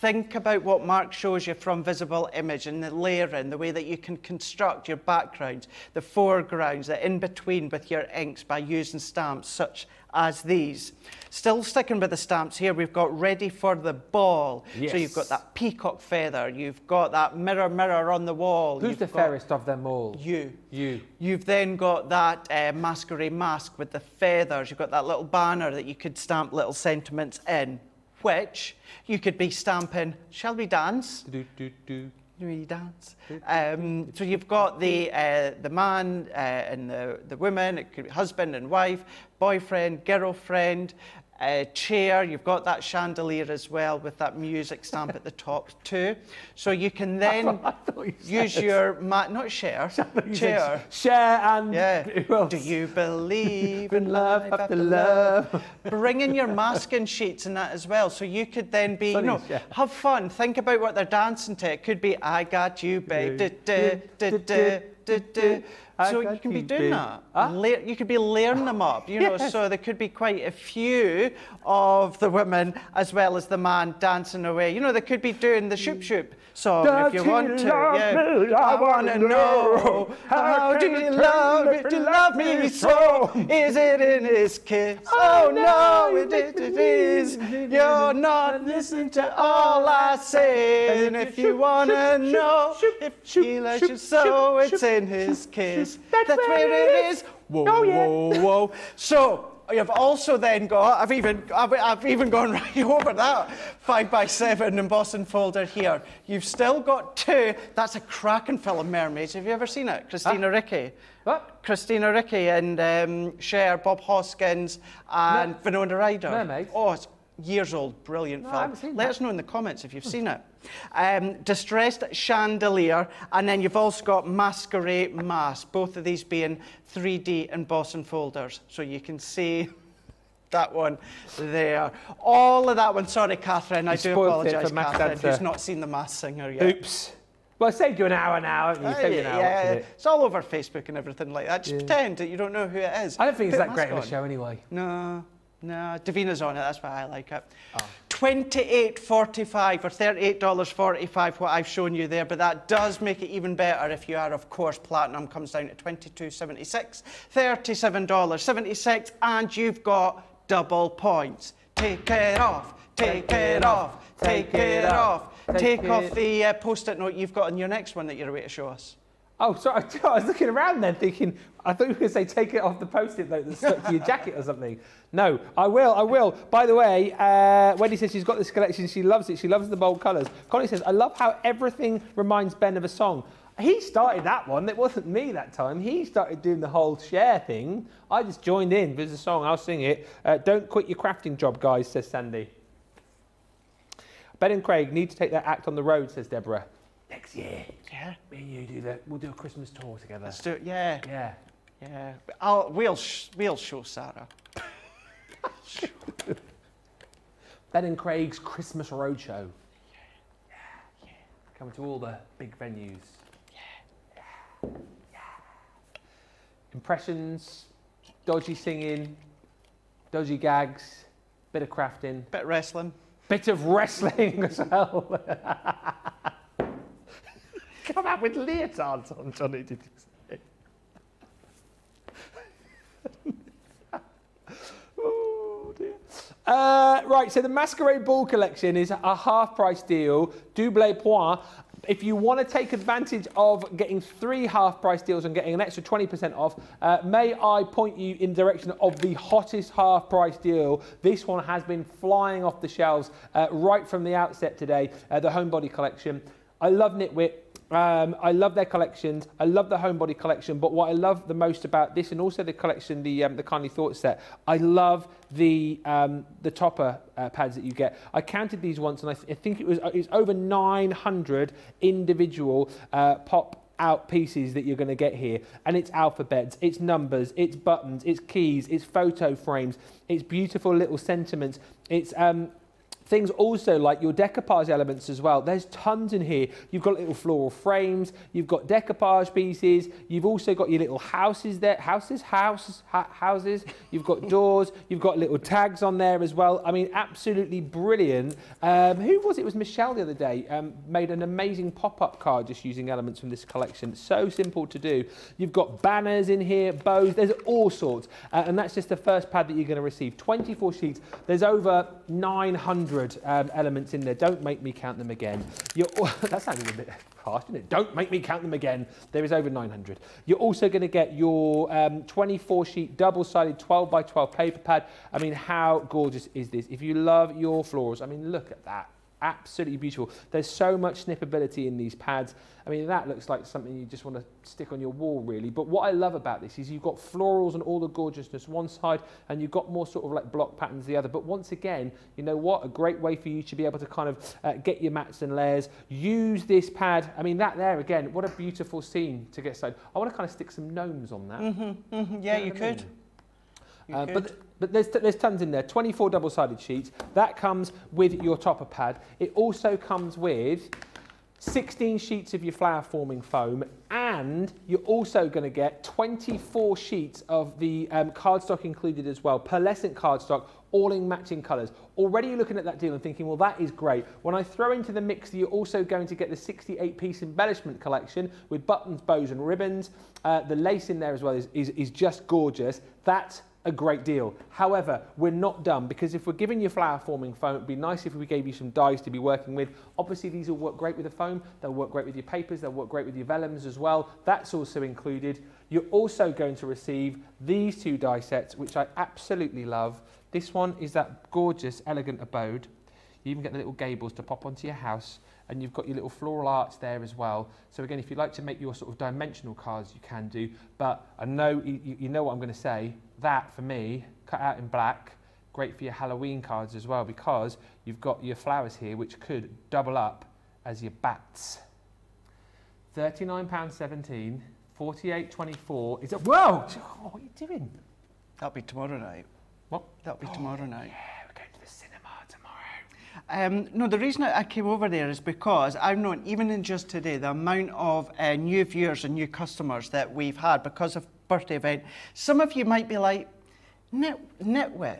think about what Mark shows you from Visible Image and the layering, the way that you can construct your backgrounds, the foregrounds, the in-between with your inks by using stamps such as these. Still sticking with the stamps here, we've got Ready for the Ball. Yes. So you've got that peacock feather, you've got that mirror, mirror on the wall. Who's the fairest of them all? You. You. You've then got that masquerade mask with the feathers. You've got that little banner that you could stamp little sentiments in, which you could be stamping, shall we dance? Do, do, do. We dance. So you've got the man and the woman. It could be husband and wife, boyfriend, girlfriend, chair. You've got that chandelier as well with that music stamp at the top too. So you can then use your not share, chair, share and who else? Do you believe in love after love? Bring in your masking sheets and that as well, so you could then be have fun. Think about what they're dancing to. It could be I Got You, Babe. So you can be doing that. You could be layering them up, you know, so there could be quite a few of the women as well as the man dancing away. You know, they could be doing the Shoop Shoop song if you want to. I want to know, how do you love me? Do you love me so? Is it in his kiss? Oh, no, it is. You're not listening to all I say. And if you want to know, if he loves you so, it's in his kiss. That's where it is. Whoa, oh, yeah. Whoa, whoa. So you've also then got, I've even gone right over that 5x7 embossing folder here. You've still got two. That's a cracking film, Mermaids. Have you ever seen it? Christina Ricci. What? Christina Ricci and Cher, Bob Hoskins and Winona Ryder. Mermaids? Oh, it's years old, brilliant film. Let us know in the comments if you've seen it. Distressed chandelier, and then you've also got masquerade mask, both of these being 3D embossing folders, so you can see that one there. All of that one, sorry Catherine, I do apologise, Catherine, who's not seen The Masked Singer yet. Oops. Well, I saved you an hour, and you saved you an hour. Yeah, it's all over Facebook and everything like that. Just pretend that you don't know who it is. I don't think it's that great of a show anyway. No. No, Davina's on it, that's why I like it. Oh. $28.45 or $38.45, what I've shown you there, but that does make it even better if you are, of course, Platinum comes down to $22.76, $37.76, and you've got double points. Take it off, take it off, take it off. Take off the post-it note you've got on your next one that you're away to show us. Oh, sorry, I was looking around then thinking, I thought you were going to say take it off the post-it note that's stuck to your jacket or something. No, I will. By the way, Wendy says she's got this collection, she loves it, she loves the bold colours. Connie says, I love how everything reminds Ben of a song. He started that one, it wasn't me that time. He started doing the whole share thing. I just joined in, there's a song, I'll sing it. Don't quit your crafting job, guys, says Sandy. Ben and Craig need to take their act on the road, says Deborah. Next year, me and you do that. We'll do a Christmas tour together. Let's do it. Yeah. We'll show Sarah. Ben and Craig's Christmas roadshow. Yeah. Coming to all the big venues. Yeah. Impressions, dodgy singing, dodgy gags, bit of crafting, bit of wrestling, as well. Come out with leotards on, Johnny, did you say? Oh, dear. Right, so the Masquerade Ball collection is a half-price deal, double point. If you want to take advantage of getting 3 half-price deals and getting an extra 20% off, may I point you in the direction of the hottest half-price deal. This one has been flying off the shelves right from the outset today, the Homebody collection. I love Nitwit. I love their collections. I love the Homebody collection, but what I love the most about this, and also the collection, the Kindly Thoughts set, I love the topper pads that you get. I counted these once, and I think it was over 900 individual pop out pieces that you're going to get here, and it's alphabets, it's numbers, it's buttons, it's keys, it's photo frames, it's beautiful little sentiments, it's things also like your decoupage elements as well. There's tons in here. You've got little floral frames. You've got decoupage pieces. You've also got your little houses there. Houses. You've got doors. You've got little tags on there as well. I mean, absolutely brilliant. Who was it? It was Michelle the other day. Made an amazing pop-up card just using elements from this collection. So simple to do. You've got banners in here, bows. There's all sorts. And that's just the first pad that you're going to receive. 24 sheets. There's over 900. Elements in there. Don't make me count them again. That sounded a bit harsh, didn't it? Don't make me count them again. There is over 900. You're also going to get your 24-sheet double-sided 12x12 paper pad. I mean, how gorgeous is this? If you love your florals, I mean, look at that. Absolutely beautiful. There's so much snippability in these pads. I mean, that looks like something you just want to stick on your wall, really. But what I love about this is you've got florals and all the gorgeousness one side, and you've got more sort of like block patterns the other. But once again, you know what? A great way for you to be able to kind of get your mats and layers. Use this pad. I mean, that there again, what a beautiful scene to get started. I want to kind of stick some gnomes on that. Yeah, you could. But there's tons in there. 24 double-sided sheets. That comes with your topper pad. It also comes with 16 sheets of your flower-forming foam, and you're also going to get 24 sheets of the cardstock included as well, pearlescent cardstock, all in matching colours. Already you're looking at that deal and thinking, well, that is great. When I throw into the mix, you're also going to get the 68-piece embellishment collection with buttons, bows and ribbons. The lace in there as well is just gorgeous. That's a great deal. However, we're not done, because if we're giving you flower forming foam, it'd be nice if we gave you some dies to be working with. Obviously, these will work great with the foam. They'll work great with your papers. They'll work great with your vellums as well. That's also included. You're also going to receive these 2 die sets, which I absolutely love. This one is that gorgeous, elegant abode. You even get the little gables to pop onto your house, and you've got your little floral arts there as well. So again, if you'd like to make your sort of dimensional cards, you can do, but I know, you know what I'm going to say, that for me, cut out in black, great for your Halloween cards as well, because you've got your flowers here, which could double up as your bats. £39.17, £48.24, is it, whoa, what are you doing? That'll be tomorrow night. What? That'll be tomorrow night. Yeah, we're going to the cinema tomorrow. No, the reason I came over there is because I've known, even in just today, the amount of new viewers and new customers that we've had because of birthday event. Some of you might be like, Nitwit.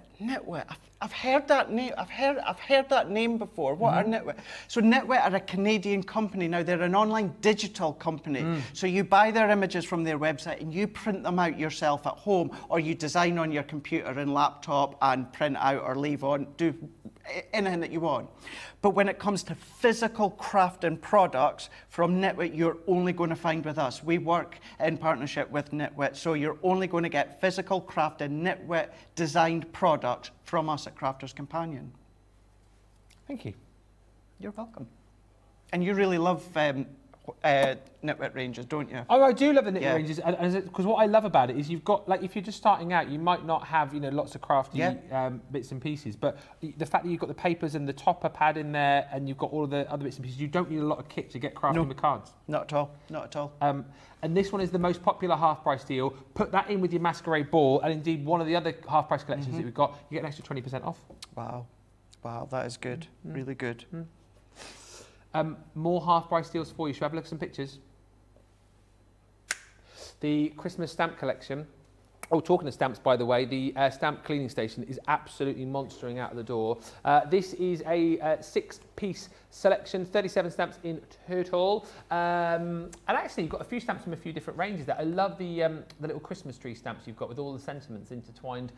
I've heard that name. I've heard that name before. What are Nitwit? So Nitwit are a Canadian company. Now they're an online digital company. So you buy their images from their website and you print them out yourself at home, or you design on your computer and laptop and print out or leave on, do anything that you want. But when it comes to physical craft and products from Nitwit, you're only going to find with us. We work in partnership with Nitwit, so you're only going to get physical craft and Nitwit designed products from us at Crafters Companion. Thank you. You're welcome. And you really love Nitwit ranges, don't you? Oh, I do love the Nitwit ranges, because what I love about it is you've got, like, if you're just starting out, you might not have, you know, lots of crafty bits and pieces, but the fact that you've got the papers and the topper pad in there, and you've got all the other bits and pieces, you don't need a lot of kit to get crafting with cards. Not at all. Not at all. And this one is the most popular half-price deal. Put that in with your masquerade ball, and indeed one of the other half-price collections that we've got. You get an extra 20% off. Wow, wow, that is good. Really good. More half-price deals for you. Should we have a look at some pictures? The Christmas stamp collection. Oh, talking of stamps, by the way, the stamp cleaning station is absolutely monstering out of the door. This is a six-piece selection, 37 stamps in total. And actually, you've got a few stamps from a few different ranges there. I love the little Christmas tree stamps you've got with all the sentiments intertwined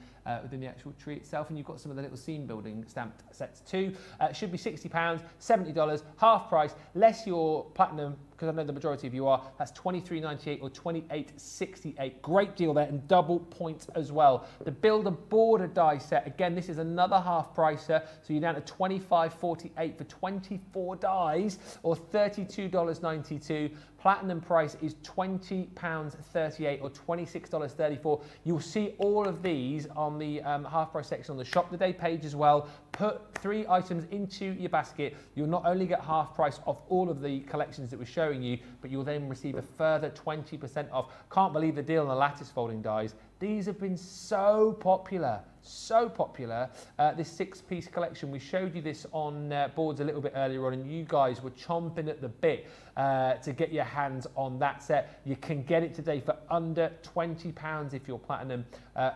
within the actual tree itself. And you've got some of the little scene building stamped sets too. Should be £60, $70, half price, less your platinum, because I know the majority of you are. That's £23.98 or £28.68. Great deal there, and double points as well. The Build a Border die set, again, this is another half pricer. So you're down to £25.48 for 24 dies, or $32.92. Platinum price is £20.38 or $26.34. You'll see all of these on the half price section on the Shop Today page as well. Put 3 items into your basket. You'll not only get half price off all of the collections that we're showing you, but you'll then receive a further 20% off. Can't believe the deal on the lattice folding dies. These have been so popular, so popular. This 6-piece collection, we showed you this on boards a little bit earlier on, and you guys were chomping at the bit to get your hands on that set. You can get it today for under £20 if you're platinum,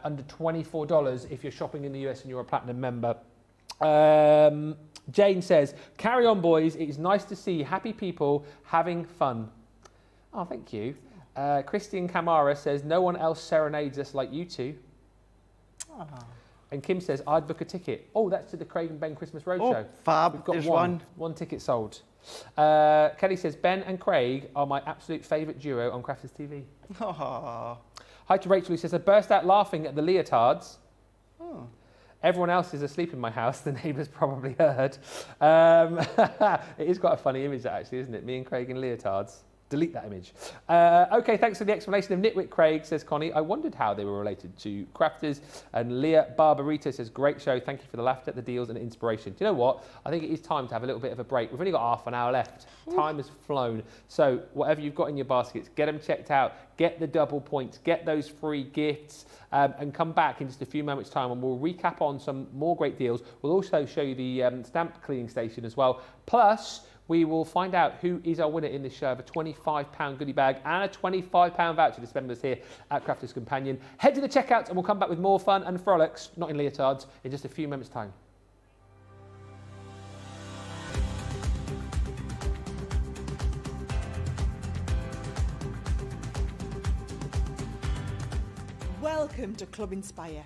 under $24 if you're shopping in the US and you're a platinum member. Jane says, carry on, boys. It is nice to see happy people having fun. Oh, thank you. Christian Camara says, no one else serenades us like you two. Oh. And Kim says, I'd book a ticket. Oh, that's to the Craig and Ben Christmas Roadshow. Oh, fab. We've got one ticket sold. Kelly says, Ben and Craig are my absolute favourite duo on Crafters TV. Oh. Hi to Rachel, who says, I burst out laughing at the leotards. Oh. Everyone else is asleep in my house. The neighbours probably heard. It is quite a funny image, actually, isn't it? Me and Craig in leotards. Delete that image. Okay, thanks for the explanation of Nitwit, Craig, says Connie. I wondered how they were related to Crafters. And Leah Barbarito says, great show. Thank you for the laughter, the deals and inspiration. Do you know what? I think it is time to have a little bit of a break. We've only got half an hour left. Time has flown. So whatever you've got in your baskets, get them checked out. Get the double points. Get those free gifts. And come back in just a few moments' time and we'll recap on some more great deals. We'll also show you the stamp cleaning station as well. Plus, we will find out who is our winner in this show of a £25 goodie bag and a £25 voucher to spend with us here at Crafters Companion. Head to the checkouts and we'll come back with more fun and frolics, not in leotards, in just a few moments' time. Welcome to Club Inspire,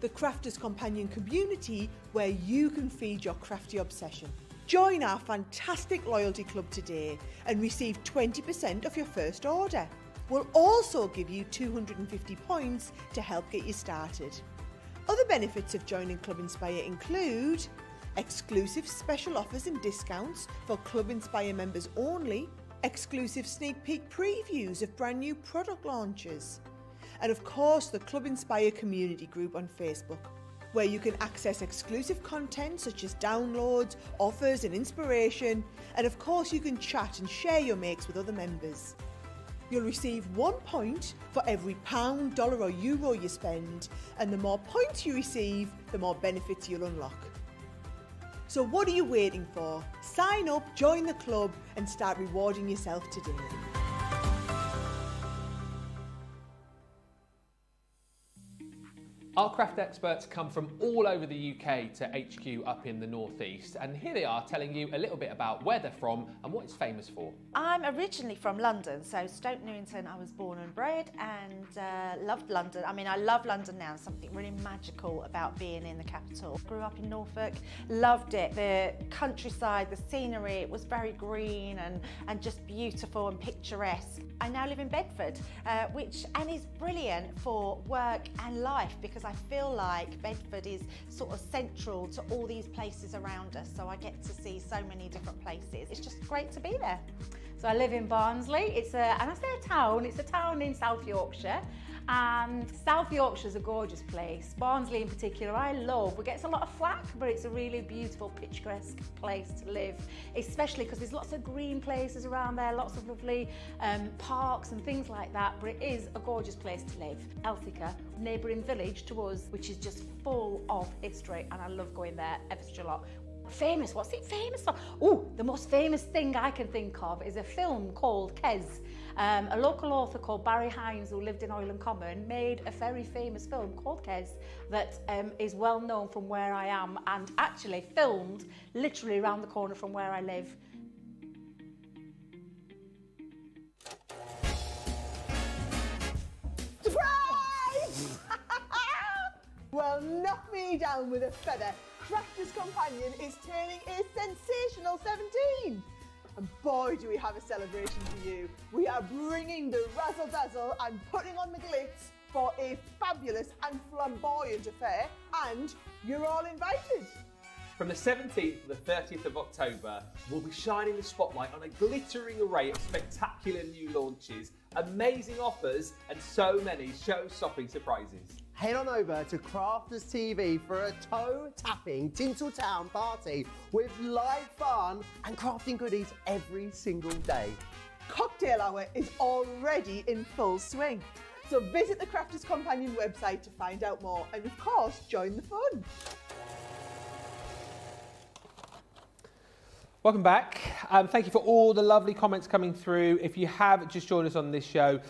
the Crafters Companion community where you can feed your crafty obsession. Join our fantastic loyalty club today and receive 20% of your first order. We'll also give you 250 points to help get you started. Other benefits of joining Club Inspire include exclusive special offers and discounts for Club Inspire members only, exclusive sneak peek previews of brand new product launches, and of course the Club Inspire community group on Facebook, where you can access exclusive content such as downloads, offers and inspiration, and of course you can chat and share your makes with other members. You'll receive 1 point for every pound, dollar or euro you spend, and the more points you receive, the more benefits you'll unlock. So what are you waiting for? Sign up, join the club and start rewarding yourself today. Our craft experts come from all over the UK to HQ up in the northeast, and here they are telling you a little bit about where they're from and what it's famous for. I'm originally from London, so Stoke Newington I was born and bred, and loved London. I mean, I love London now, something really magical about being in the capital. Grew up in Norfolk, loved it. The countryside, the scenery, it was very green and just beautiful and picturesque. I now live in Bedford, which is brilliant for work and life, because I feel like Bedford is sort of central to all these places around us, so I get to see so many different places. It's just great to be there. So I live in Barnsley. It's a town in South Yorkshire, and South Yorkshire is a gorgeous place. Barnsley in particular I love. It gets a lot of flack, but it's a really beautiful, picturesque place to live, especially because there's lots of green places around there, lots of lovely parks and things like that, but it is a gorgeous place to live. Elthicka, neighbouring village to us, which is just full of history, and I love going there ever such a lot. Famous, what's it famous for? Oh, the most famous thing I can think of is a film called Kes. A local author called Barry Hines, who lived in Oiland Common, made a very famous film called Kes that is well known from where I am, and actually filmed literally around the corner from where I live. Surprise! Well, knock me down with a feather. Crafters Companion is turning a sensational 17. And boy, do we have a celebration for you. We are bringing the razzle-dazzle and putting on the glitz for a fabulous and flamboyant affair, and you're all invited. From the 17th to the 30th of October, we'll be shining the spotlight on a glittering array of spectacular new launches, amazing offers, and so many show-stopping surprises. Head on over to Crafters TV for a toe-tapping Tinseltown party with live fun and crafting goodies every single day. Cocktail hour is already in full swing, so visit the Crafters Companion website to find out more, and of course, join the fun. Welcome back. Thank you for all the lovely comments coming through. If you have just joined us on this show,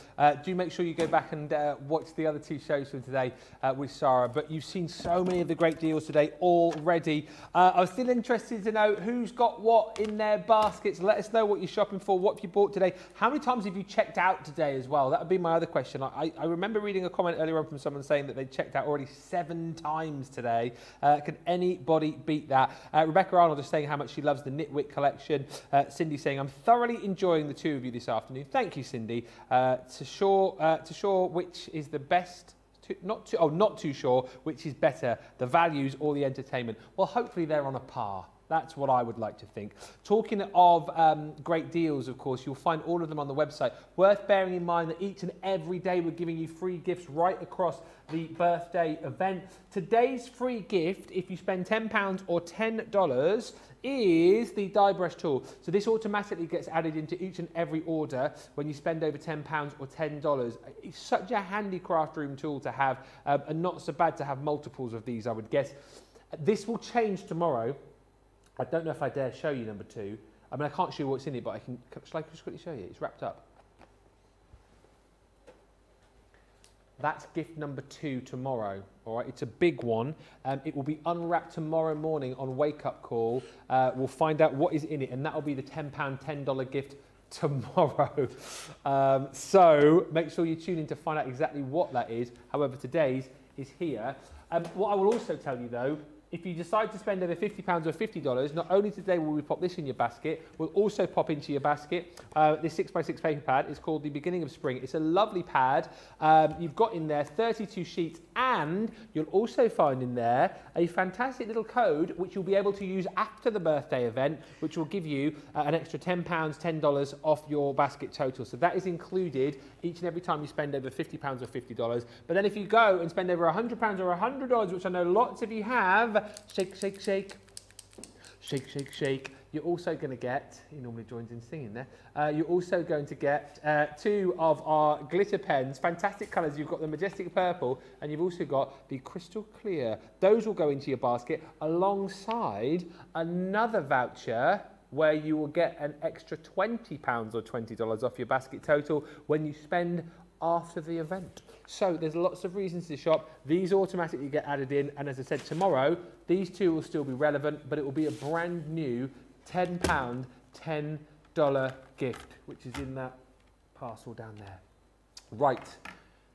do make sure you go back and watch the other two shows from today with Sarah. But you've seen so many of the great deals today already. I was still interested to know who's got what in their baskets. Let us know what you're shopping for, what you bought today. How many times have you checked out today as well? That would be my other question. I remember reading a comment earlier on from someone saying that they checked out already 7 times today. Can anybody beat that? Rebecca Arnold is saying how much she loves the Nitwit collection. Cindy saying, I'm thoroughly enjoying the two of you this afternoon. Thank you, Cindy. To sure which is the best, not too sure which is better, the values or the entertainment. Well, hopefully they're on a par. That's what I would like to think. Talking of great deals, of course, you'll find all of them on the website. Worth bearing in mind that each and every day we're giving you free gifts right across the birthday event. Today's free gift, if you spend £10 or $10, is the die brush tool. So this automatically gets added into each and every order when you spend over £10 or $10. It's such a handy craft room tool to have, and not so bad to have multiples of these, I would guess. This will change tomorrow. I don't know if I dare show you number 2. I mean, I can't show you what's in it, but I can. Shall I just quickly show you? It's wrapped up. That's gift number 2 tomorrow. All right, it's a big one. It will be unwrapped tomorrow morning on Wake Up Call. We'll find out what is in it, and that will be the £10, $10 gift tomorrow. So make sure you tune in to find out exactly what that is. However, today's is here. What I will also tell you, though, if you decide to spend over £50 or $50, not only today will we pop this in your basket, we'll also pop into your basket this 6x6 paper pad. It's called the Beginning of Spring. It's a lovely pad. You've got in there 32 sheets, and you'll also find in there a fantastic little code which you'll be able to use after the birthday event, which will give you an extra £10, $10 off your basket total. So that is included each and every time you spend over £50 or $50. But then if you go and spend over £100 or $100, which I know lots of you have, shake, shake, shake, shake, shake, shake, You're also going to get, he normally joins in singing there, you're also going to get two of our glitter pens, fantastic colours. You've got the majestic purple and you've also got the crystal clear. Those will go into your basket alongside another voucher where you will get an extra £20 or $20 off your basket total when you spend after the event. So there's lots of reasons to shop. These automatically get added in, and as I said, tomorrow these two will still be relevant, but it will be a brand new £10 $10 gift, which is in that parcel down there. Right,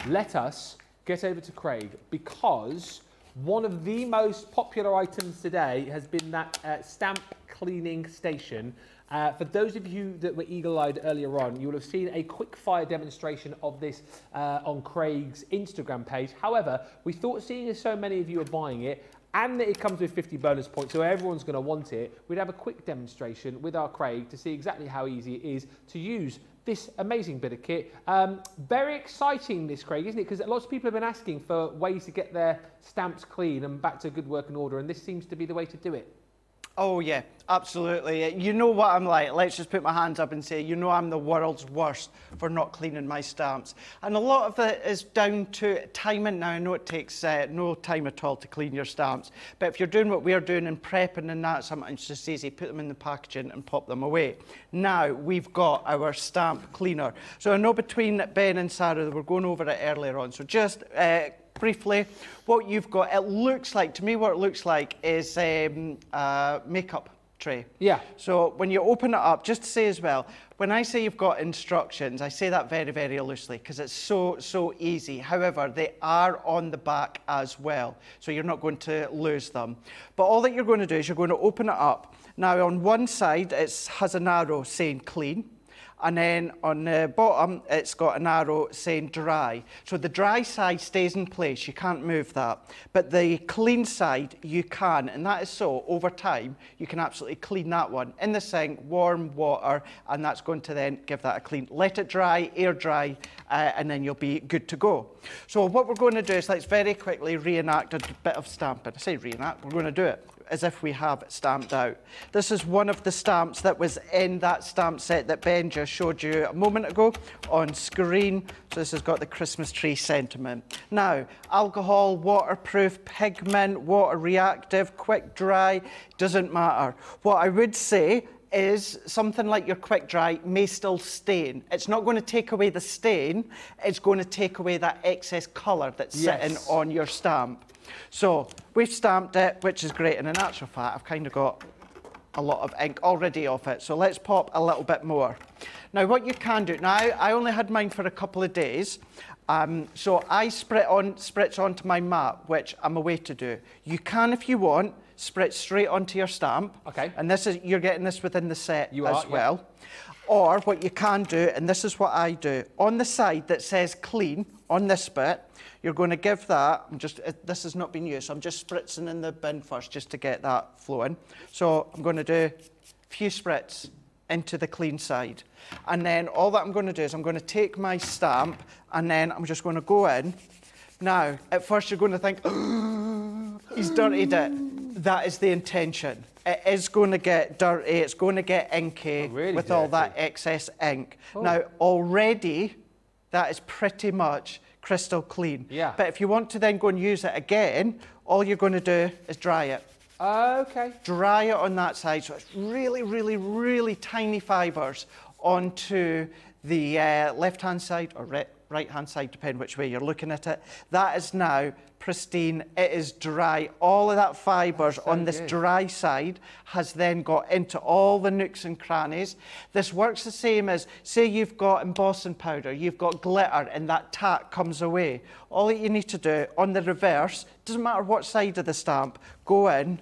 let us get over to Craig, because one of the most popular items today has been that stamp cleaning station. For those of you that were eagle-eyed earlier on, you will have seen a quick-fire demonstration of this on Craig's Instagram page. However, we thought, seeing as so many of you are buying it, and that it comes with 50 bonus points, so everyone's going to want it, we'd have a quick demonstration with our Craig to see exactly how easy it is to use this amazing bit of kit. Very exciting this, Craig, isn't it? Because lots of people have been asking for ways to get their stamps clean and back to good working order, and this seems to be the way to do it. Oh yeah, absolutely. You know what I'm like. Let's just put my hands up and say, you know, I'm the world's worst for not cleaning my stamps. And a lot of it is down to timing. Now, I know it takes no time at all to clean your stamps, but if you're doing what we're doing and prepping and that, sometimes just easy, put them in the packaging and pop them away. Now, we've got our stamp cleaner. So I know between Ben and Sarah, they were going over it earlier on, so just briefly, what you've got, it looks like, to me what it looks like is a makeup tray. Yeah. So when you open it up, just to say as well, when I say you've got instructions, I say that very, very loosely because it's so easy. However, they are on the back as well, so you're not going to lose them. But all that you're going to do is you're going to open it up. Now, on one side, it has an arrow saying clean. And then on the bottom, it's got an arrow saying dry. So the dry side stays in place, you can't move that. But the clean side, you can, and that is so, over time, you can absolutely clean that one in the sink, warm water, and that's going to then give that a clean. Let it dry, air dry, and then you'll be good to go. So what we're going to do is, let's very quickly reenact a bit of stamping. I say reenact, we're going to do it as if we have stamped out. This is one of the stamps that was in that stamp set that Ben just showed you a moment ago on screen. So this has got the Christmas tree sentiment. Now, alcohol, waterproof, pigment, water reactive, quick dry, doesn't matter. What I would say is something like your quick dry may still stain. It's not going to take away the stain, it's going to take away that excess colour that's sitting on your stamp. So we've stamped it, which is great, and in actual fact, I've kind of got a lot of ink already off it, so let's pop a little bit more. Now, what you can do, now I only had mine for a couple of days, so I spritz onto my mat, which I'm away to do. You can, if you want, spritz straight onto your stamp. Okay. And this is, you're getting this within the set as well. Or what you can do, and this is what I do, on the side that says clean, on this bit, you're going to give that, I'm just, this has not been used, so I'm just spritzing in the bin first just to get that flowing. So I'm going to do a few spritz into the clean side. And then all that I'm going to do is I'm going to take my stamp and then I'm just going to go in. Now, at first you're going to think, he's dirtied it. That is the intention. It is going to get dirty, it's going to get inky with dirty. All that excess ink. Oh. Now, already, that is pretty much crystal clean. Yeah. But if you want to then go and use it again, all you're going to do is dry it. Okay. Dry it on that side, so it's really, really, really tiny fibres onto the left-hand side or right-hand side, depending which way you're looking at it. That is now pristine, it is dry. All of that fibres on this dry side has then got into all the nooks and crannies. This works the same as, say you've got embossing powder, you've got glitter, and that tack comes away. All that you need to do on the reverse, doesn't matter what side of the stamp, go in,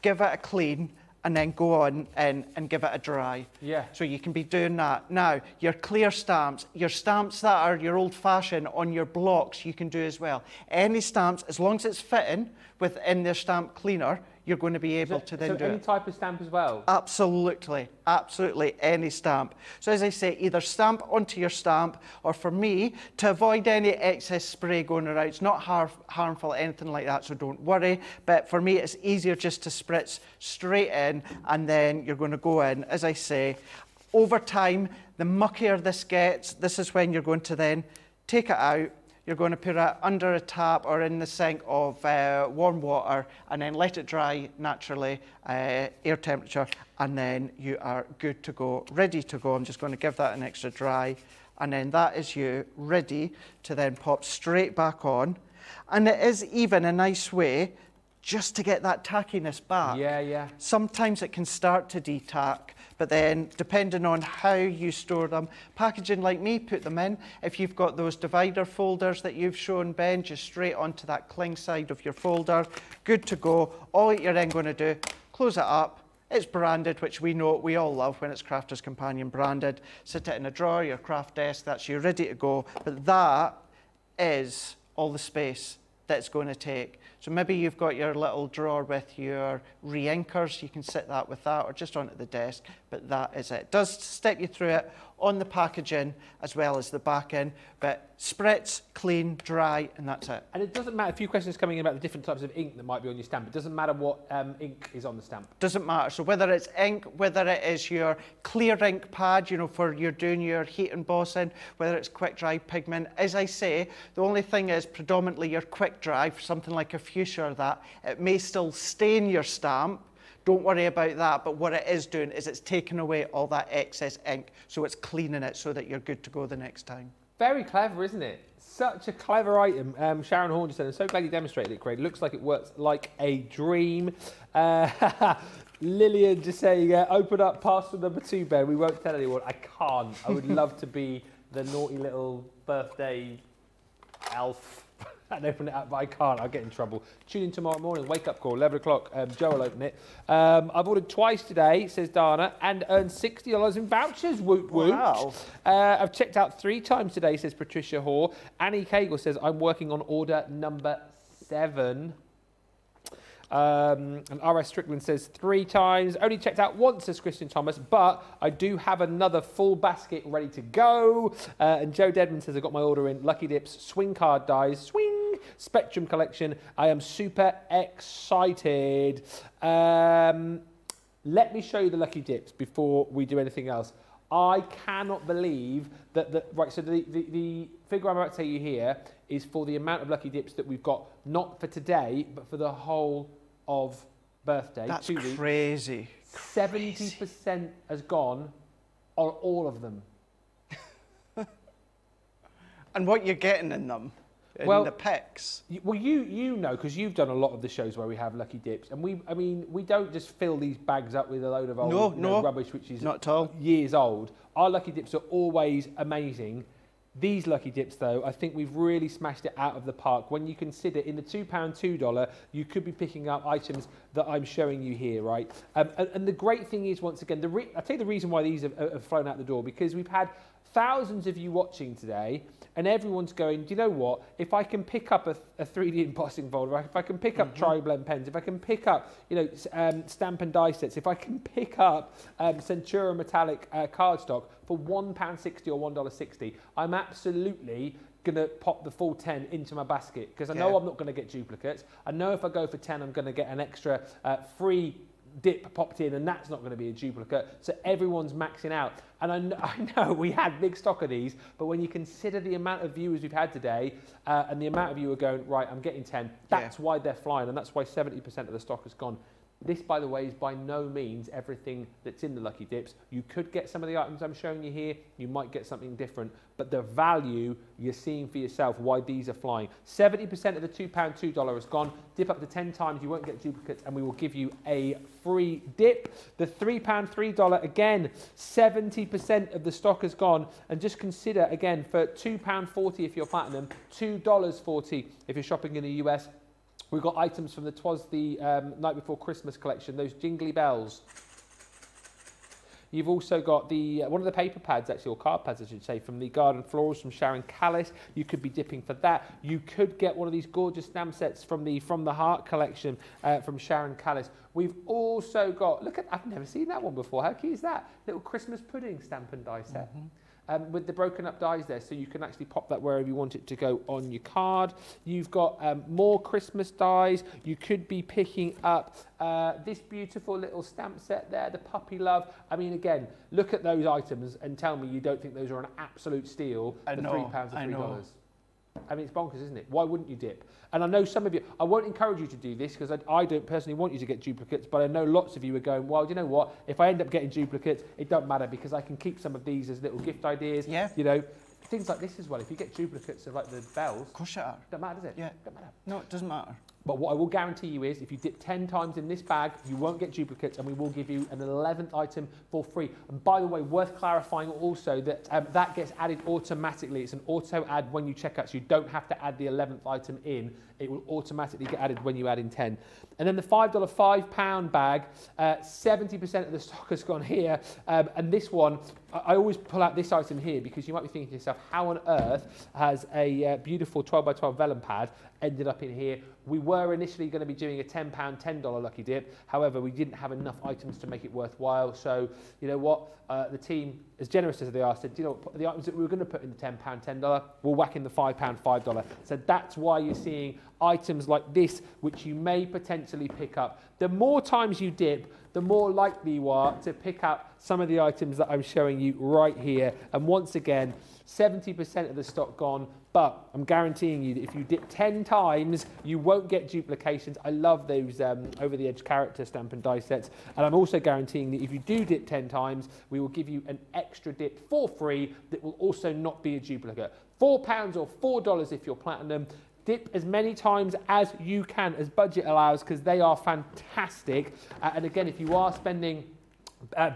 give it a clean, and then go on in and give it a dry. Yeah. So you can be doing that. Now, your clear stamps, your stamps that are your old-fashioned on your blocks, you can do as well. Any stamps, as long as it's fitting within their stamp cleaner, you're going to be able to then do any type of stamp as well? Absolutely, absolutely, any stamp. So as I say, either stamp onto your stamp, or for me, to avoid any excess spray going around, it's not harmful, anything like that, so don't worry. But for me, it's easier just to spritz straight in, and then you're going to go in, as I say, over time, the muckier this gets, this is when you're going to then take it out, you're going to put it under a tap or in the sink of warm water, and then let it dry naturally, air temperature, and then you are good to go, ready to go. I'm just going to give that an extra dry, and then that is you ready to then pop straight back on. And it is even a nice way just to get that tackiness back. Yeah, yeah. Sometimes it can start to de-tack, but then depending on how you store them, packaging like me, put them in. If you've got those divider folders that you've shown, Ben, just straight onto that cling side of your folder, good to go. All you're then going to do, close it up. It's branded, which we know we all love when it's Crafters Companion branded. Sit it in a drawer, your craft desk, that's you ready to go. But that is all the space that's going to take. So maybe you've got your little drawer with your re-inkers, you can sit that with that, or just onto the desk, but that is it. It does step you through it on the packaging as well as the back end, but spritz, clean, dry, and that's it. And it doesn't matter, a few questions coming in about the different types of ink that might be on your stamp. It doesn't matter what ink is on the stamp. Doesn't matter. So whether it's ink, whether it is your clear ink pad, you know, for you're doing your heat embossing, whether it's quick dry pigment. As I say, the only thing is predominantly your quick dry, for something like a fuchsia or that, it may still stain your stamp. Don't worry about that, but what it is doing is it's taking away all that excess ink, so it's cleaning it so that you're good to go the next time. Very clever, isn't it? Such a clever item. Sharon Horn just said, I'm so glad you demonstrated it, Craig. Looks like it works like a dream. Lillian just saying, open up parcel number 2, Ben. We won't tell anyone. I can't. I would love to be the naughty little birthday elf and open it up, but I can't, I'll get in trouble. Tune in tomorrow morning, wake up call, 11 o'clock, Joe will open it. I've ordered twice today, says Dana, and earned $60 in vouchers, woot woot. Wow. I've checked out 3 times today, says Patricia Hoare. Annie Cagle says, I'm working on order number 7. And R.S. Strickland says 3 times. Only checked out once, says Christian Thomas, but I do have another full basket ready to go. And Joe Dedman says, I got my order in. Lucky Dips, Swing Card Dies, Swing, Spectrum Collection. I am super excited. Let me show you the Lucky Dips before we do anything else. I cannot believe that, right, so the figure I'm about to tell you here is for the amount of Lucky Dips that we've got, not for today, but for the whole of birthday. That's crazy. 70% has gone on all of them. And what you're getting in them, in the picks. Well, you know, because you've done a lot of the shows where we have Lucky Dips, and we don't just fill these bags up with a load of old rubbish, which is not at all years old. Our Lucky Dips are always amazing. These Lucky Dips, though, I think we've really smashed it out of the park. When you consider in the £2, $2, you could be picking up items that I'm showing you here, right? And the great thing is, once again, I'll tell you the reason why these have flown out the door, because we've had thousands of you watching today, and everyone's going, do you know what? If I can pick up a 3D embossing folder, if I can pick up tri-blend pens, if I can pick up, you know, stamp and die sets, if I can pick up Centura metallic cardstock for £1.60 or $1.60, I'm absolutely going to pop the full 10 into my basket, because I know I'm not going to get duplicates. I know if I go for 10, I'm going to get an extra free dip popped in, and that's not going to be a duplicate, so everyone's maxing out. And I know we had big stock of these, but when you consider the amount of viewers we've had today and the amount of you are going, right, I'm getting 10, that's why they're flying, and that's why 70% of the stock has gone. This, by the way, is by no means everything that's in the Lucky Dips. You could get some of the items I'm showing you here, you might get something different, but the value you're seeing for yourself, why these are flying. 70% of the £2, $2 has gone. Dip up to 10 times, you won't get duplicates, and we will give you a free dip. The £3, $3, again, 70% of the stock has gone. And just consider, again, for £2.40 if you're platinum, $2.40 if you're shopping in the US. We've got items from the Night Before Christmas collection, those jingly bells. You've also got the one of the paper pads, actually, or card pads, I should say, from the Garden Florals from Sharon Callis. You could be dipping for that. You could get one of these gorgeous stamp sets from the Heart collection from Sharon Callis. We've also got, look at, I've never seen that one before. How cute is that? Little Christmas pudding stamp and die set. Mm-hmm. With the broken up dies there, so you can actually pop that wherever you want it to go on your card. You've got more Christmas dies. You could be picking up this beautiful little stamp set there, the Puppy Love. I mean, again, look at those items and tell me you don't think those are an absolute steal for £3 or $3. I mean, it's bonkers, isn't it? Why wouldn't you dip? And I know some of you, I won't encourage you to do this because I don't personally want you to get duplicates, but I know lots of you are going, well, do you know what? If I end up getting duplicates, it doesn't matter because I can keep some of these as little gift ideas. Yeah. You know, things like this as well. If you get duplicates of like the bells, of course it doesn't matter, does it? Yeah. Doesn't matter. No, it doesn't matter. But what I will guarantee you is if you dip 10 times in this bag, you won't get duplicates, and we will give you an 11th item for free. And by the way, worth clarifying also that that gets added automatically. It's an auto add when you check out, so you don't have to add the 11th item in. It will automatically get added when you add in 10. And then the $5, £5 bag, 70% of the stock has gone here. And this one, I always pull out this item here because you might be thinking to yourself, how on earth has a beautiful 12x12 vellum pad ended up in here? We were initially going to be doing a £10, $10 lucky dip. However, we didn't have enough items to make it worthwhile. So, you know what? The team, as generous as they are, said, do you know what? The items that we were going to put in the £10, $10, we'll whack in the £5, $5. So that's why you're seeing items like this, which you may potentially pick up. The more times you dip, the more likely you are to pick up some of the items that I'm showing you right here. And once again, 70% of the stock gone, but I'm guaranteeing you that if you dip 10 times, you won't get duplications. I love those over-the-edge character stamp and die sets. And I'm also guaranteeing that if you do dip 10 times, we will give you an extra dip for free that will also not be a duplicate. £4 or $4 if you're platinum. Dip as many times as you can, as budget allows, because they are fantastic. And again, if you are spending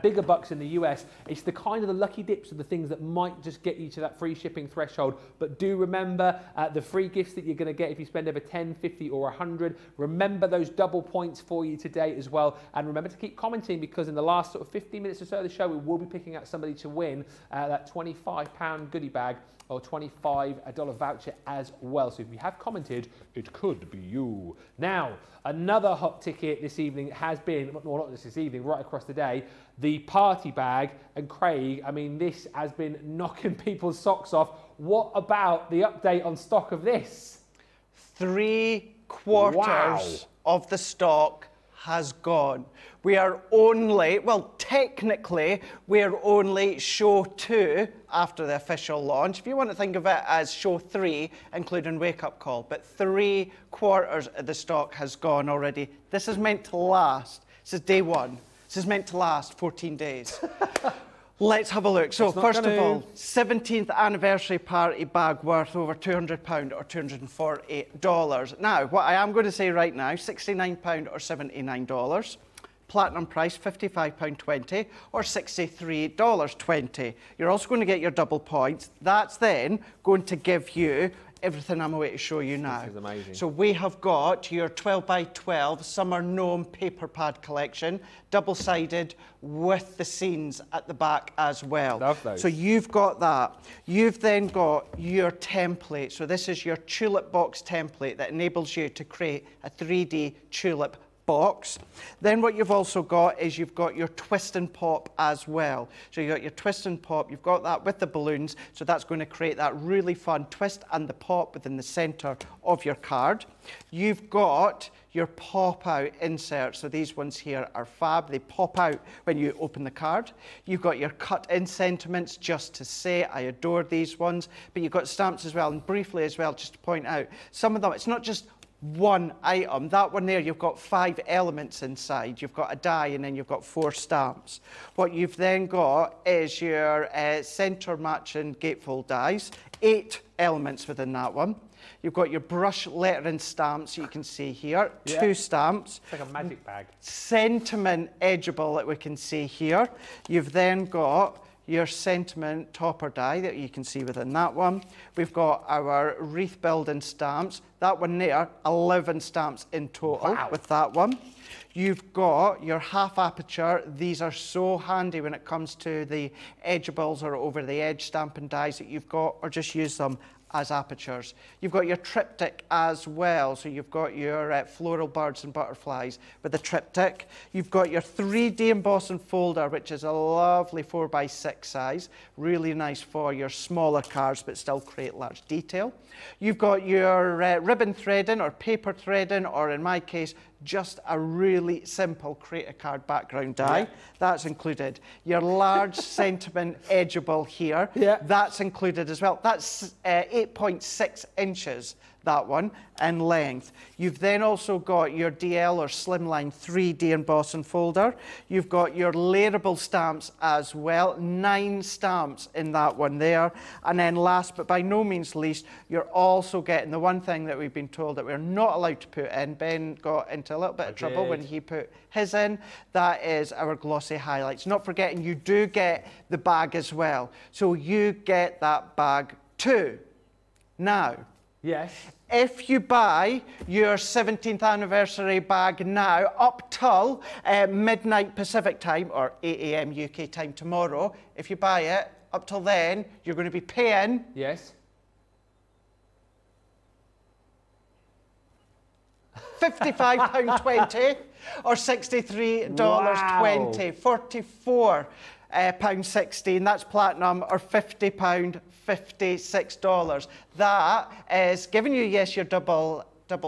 bigger bucks in the US, it's the kind of the lucky dips of the things that might just get you to that free shipping threshold. But do remember the free gifts that you're going to get if you spend over 10, 50 or 100. Remember those double points for you today as well. And remember to keep commenting because in the last sort of 15 minutes or so of the show, we will be picking out somebody to win that £25 goodie bag or $25 voucher as well. So if you have commented, it could be you. Now, another hot ticket this evening has been, well, not just this evening, right across the day, the party bag. And Craig, I mean, this has been knocking people's socks off. What about the update on stock of this? 3/4 of the stock has gone. We are only, well, technically, we're only show 2 after the official launch. If you want to think of it as show 3, including Wake Up Call, but 3/4 of the stock has gone already. This is meant to last. This is day 1. This is meant to last 14 days. Let's have a look. So first of all, 17th anniversary party bag worth over £200 or $240. Now, what I am going to say right now, £69 or $79. Platinum price, £55.20 or $63.20. You're also going to get your double points. That's then going to give you everything I'm away to show you now. This is amazing. So we have got your 12x12 Summer Gnome paper pad collection, double-sided with the scenes at the back as well. Love those. So you've got that. You've then got your template. So this is your tulip box template that enables you to create a 3D tulip box. Then what you've also got is you've got your twist and pop as well. So you've got your twist and pop, you've got that with the balloons, so that's going to create that really fun twist and the pop within the centre of your card. You've got your pop-out inserts, so these ones here are fab. They pop out when you open the card. You've got your cut-in sentiments, just to say, I adore these ones, but you've got stamps as well, and briefly as well, just to point out, some of them, it's not just one item. That one there, you've got 5 elements inside. You've got a die and then you've got 4 stamps. What you've then got is your centre matching gatefold dies, 8 elements within that one. You've got your brush lettering stamps, you can see here, 2 stamps. It's like a magic bag. Sentiment edgeable that we can see here. You've then got your sentiment topper die that you can see within that one. We've got our wreath building stamps. That one there, 11 stamps in total with that one. you've got your half aperture. These are so handy when it comes to the edgeables or over the edge stamping dies that you've got, or just use them as apertures. You've got your triptych as well, so you've got your floral birds and butterflies with the triptych. You've got your 3D embossing folder, which is a lovely 4x6 size, really nice for your smaller cards but still create large detail. You've got your ribbon threading or paper threading, or in my case just a really simple create a card background die. Yeah. That's included. Your large sentiment edgeable here. Yeah. That's included as well. That's 8.6 inches, that one, in length. You've then also got your DL or Slimline 3D embossing folder. You've got your layerable stamps as well, 9 stamps in that one there. And then last but by no means least, you're also getting the one thing that we've been told that we're not allowed to put in. Ben got into a little bit of trouble when he put his in. That is our glossy highlights. Not forgetting you do get the bag as well. So you get that bag too. Now, yes. If you buy your 17th anniversary bag now, up till midnight Pacific time, or 8 AM UK time tomorrow, if you buy it, up till then, you're going to be paying... Yes. £55.20 or $63.20, wow. £44.16, that's platinum, or £50.56. That is giving you, yes, your double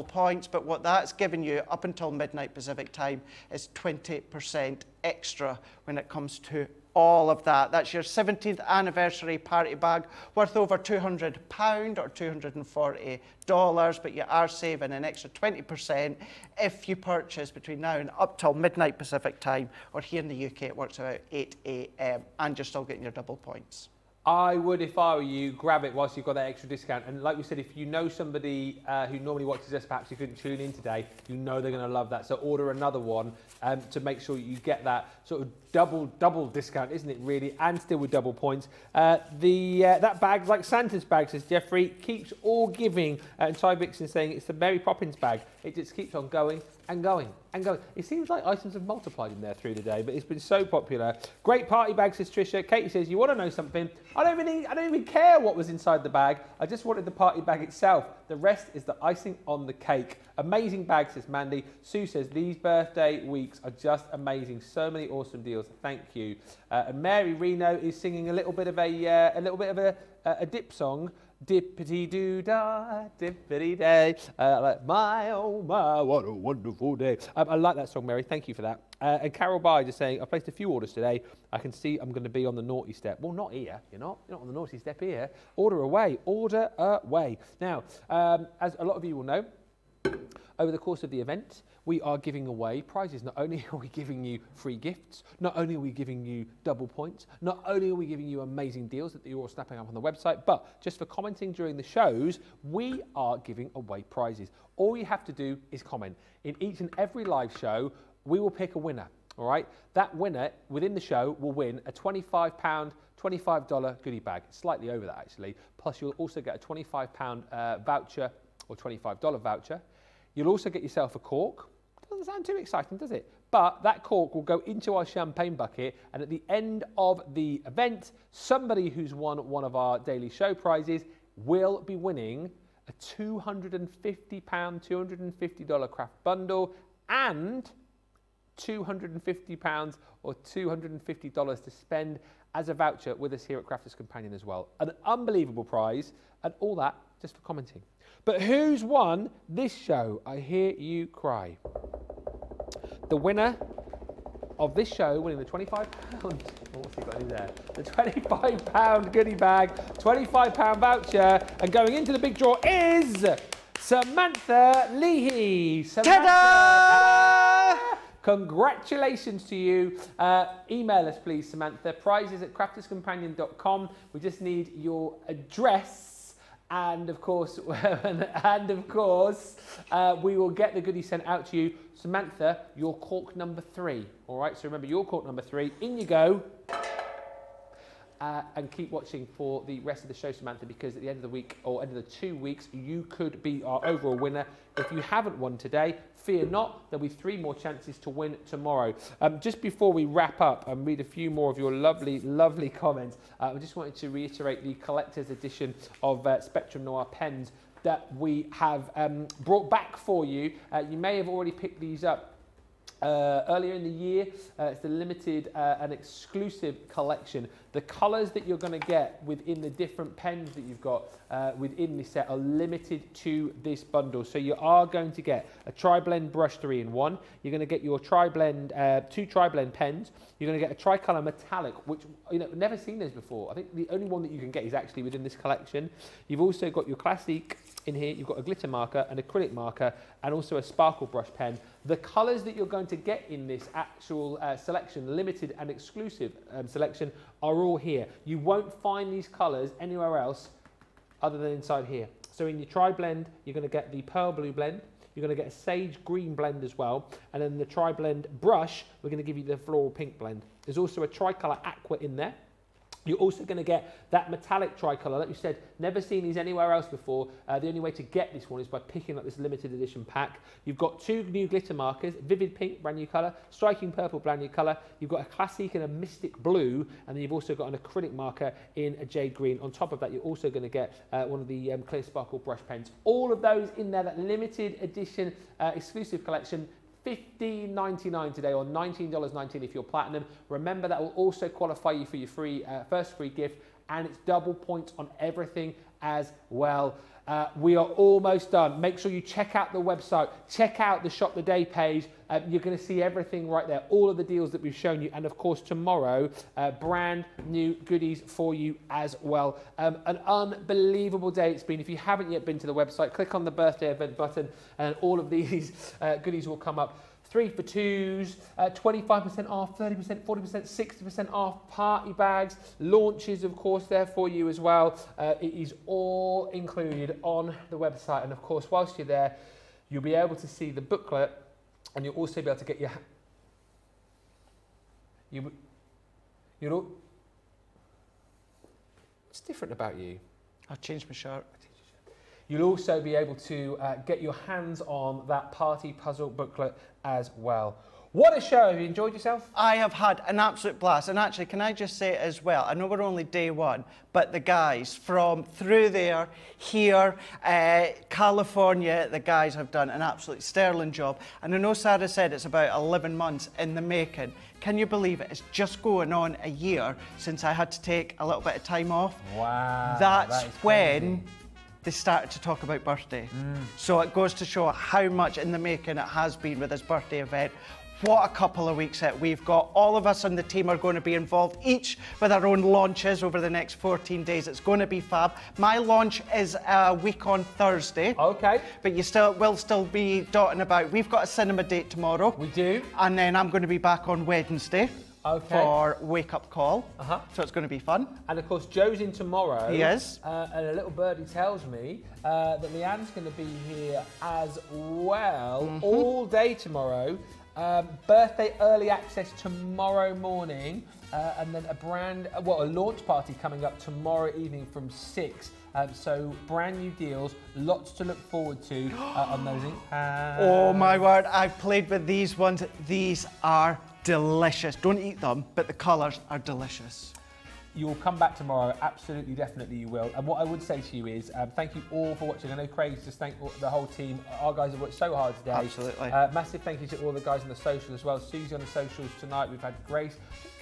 points, but what that's giving you up until midnight Pacific time is 20% extra when it comes to all of that. That's your 17th anniversary party bag, worth over £200 or $240, but you are saving an extra 20% if you purchase between now and up till midnight Pacific time, or here in the UK it works about 8 AM, and you're still getting your double points. I would, if I were you, grab it whilst you've got that extra discount. And like you said, if you know somebody who normally watches us, perhaps you couldn't tune in today, you know they're going to love that. So order another one to make sure you get that sort of double discount, isn't it, really? And still with double points. That bag, like Santa's bag, says Jeffrey, keeps all giving. And Ty Vixen saying it's the Mary Poppins bag. It just keeps on going and going and going. It seems like items have multiplied in there through the day, but it's been so popular. Great party bag, says Tricia. Katie says, you want to know something? I don't even care what was inside the bag. I just wanted the party bag itself. The rest is the icing on the cake. Amazing bag, says Mandy. Sue says, these birthday weeks are just amazing. So many awesome deals. Thank you. And Mary Reno is singing a little bit of a dip song. Dippity doo da, dippity day. Like, my oh my, what a wonderful day. I like that song, Mary. Thank you for that. And Carol By just saying, I placed a few orders today. I can see I'm going to be on the naughty step. Well, not here. You're not on the naughty step here. Order away. Order away. Now, as a lot of you will know, over the course of the event, we are giving away prizes. Not only are we giving you free gifts, not only are we giving you double points, not only are we giving you amazing deals that you're all snapping up on the website, but just for commenting during the shows, we are giving away prizes. All you have to do is comment. In each and every live show, we will pick a winner, all right? That winner within the show will win a $25 goodie bag, slightly over that actually, plus you'll also get a £25 voucher or $25 voucher. You'll also get yourself a cork. Doesn't sound too exciting, does it? But that cork will go into our champagne bucket, and at the end of the event, somebody who's won one of our daily show prizes will be winning a £250, $250 craft bundle and £250 or $250 to spend as a voucher with us here at Crafters Companion as well. An unbelievable prize, and all that just for commenting. But who's won this show? I hear you cry. The winner of this show winning the £25. What's he got in there? The £25 goodie bag, £25 voucher, and going into the big draw is Samantha Leahy. Ta-da! Congratulations to you. Email us, please, Samantha. prizes@crafterscompanion.com. We just need your address. And of course, we will get the goodie sent out to you. Samantha, your cork number 3. All right, so remember your cork number 3. In you go. and keep watching for the rest of the show, Samantha, because at the end of the week, or end of the 2 weeks, you could be our overall winner. If you haven't won today, fear not, there'll be 3 more chances to win tomorrow. Just before we wrap up and read a few more of your lovely, lovely comments, I just wanted to reiterate the collector's edition of Spectrum Noir pens that we have brought back for you. You may have already picked these up earlier in the year. It's a limited and exclusive collection. The colours that you're going to get within the different pens that you've got within this set are limited to this bundle. So you are going to get a tri-blend brush 3-in-1. You're going to get your tri-blend, 2 tri-blend pens. You're going to get a tri-colour metallic, which, you know, never seen those before. I think the only one that you can get is actually within this collection. You've also got your classic in here. You've got a glitter marker, an acrylic marker, and also a sparkle brush pen. The colours that you're going to get in this actual selection, limited and exclusive selection, are all here. You won't find these colours anywhere else other than inside here. So in your tri-blend, you're going to get the pearl blue blend, you're going to get a sage green blend as well, and then the tri-blend brush, we're going to give you the floral pink blend. There's also a tricolour aqua in there. You're also going to get that metallic tricolour. Like you said, never seen these anywhere else before. The only way to get this one is by picking up this limited edition pack. You've got 2 new glitter markers, vivid pink, brand new colour, striking purple, brand new colour. You've got a classic and a mystic blue, and then you've also got an acrylic marker in a jade green. On top of that, you're also going to get one of the clear sparkle brush pens. All of those in there, that limited edition exclusive collection, $15.99 today, or $19.19 if you're platinum. Remember, that will also qualify you for your free first free gift, and it's double points on everything as well. We are almost done. Make sure you check out the website, check out the Shop the Day page. You're going to see everything right there, all of the deals that we've shown you, and of course tomorrow, brand new goodies for you as well. An unbelievable day it's been. If you haven't yet been to the website, click on the birthday event button, and all of these goodies will come up. 3 for 2s, 25% off, 30%, 40%, 60% off, party bags, launches of course there for you as well. It is all included on the website, and of course whilst you're there, you'll be able to see the booklet, and you'll also be able to get your... What's different about you? I changed my shirt. You'll also be able to get your hands on that party puzzle booklet as well. What a show. Have you enjoyed yourself? I have had an absolute blast. And actually, can I just say as well, I know we're only day one, but the guys from through there, here, California, the guys have done an absolute sterling job. And I know Sarah said it's about 11 months in the making. Can you believe it? It's just going on a year since I had to take a little bit of time off. Wow. That's when they started to talk about birthday. So it goes to show how much in the making it has been with this birthday event. What a couple of weeks that we've got. All of us on the team are going to be involved, each with our own launches over the next 14 days. It's going to be fab. My launch is a week on Thursday. Okay. But you still will still be dotting about. We've got a cinema date tomorrow. We do. And then I'm going to be back on Wednesday. Okay. For Wake Up Call. So it's going to be fun. And of course, Joe's in tomorrow. He is. And a little birdie tells me that Leanne's going to be here as well, all day tomorrow. Birthday early access tomorrow morning, and then a launch party coming up tomorrow evening from 6. So brand new deals, lots to look forward to on those. Oh my word, I've played with these ones. These are delicious. Don't eat them, but the colours are delicious. You'll come back tomorrow, absolutely, definitely you will. And what I would say to you is, thank you all for watching. I know Craig's just thanked the whole team. Our guys have worked so hard today. Absolutely. Massive thank you to all the guys on the social as well. Susie on the socials tonight. We've had Grace.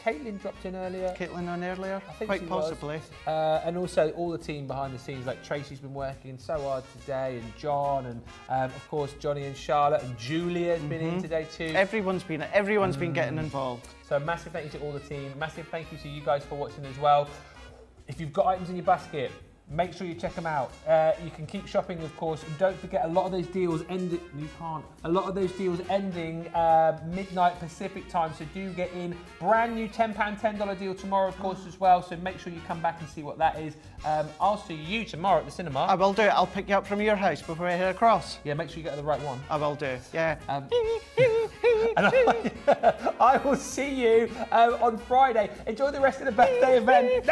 Caitlin dropped in earlier. Caitlin on earlier, I think quite possibly. And also all the team behind the scenes, like Tracy's been working so hard today, and John, and of course Johnny and Charlotte, and Julia's been in today too. Everyone's been getting involved. So massive thank you to all the team. Massive thank you to you guys for watching as well. If you've got items in your basket, make sure you check them out. You can keep shopping, of course, and don't forget a lot of those deals ending. A lot of those deals ending midnight Pacific time. So do get in. Brand new £10, $10 deal tomorrow, of course, as well. So make sure you come back and see what that is. I'll see you tomorrow at the cinema. I will do it. I'll pick you up from your house before I head across. Yeah, make sure you get the right one. I will do. Yeah. And I will see you on Friday. Enjoy the rest of the birthday event.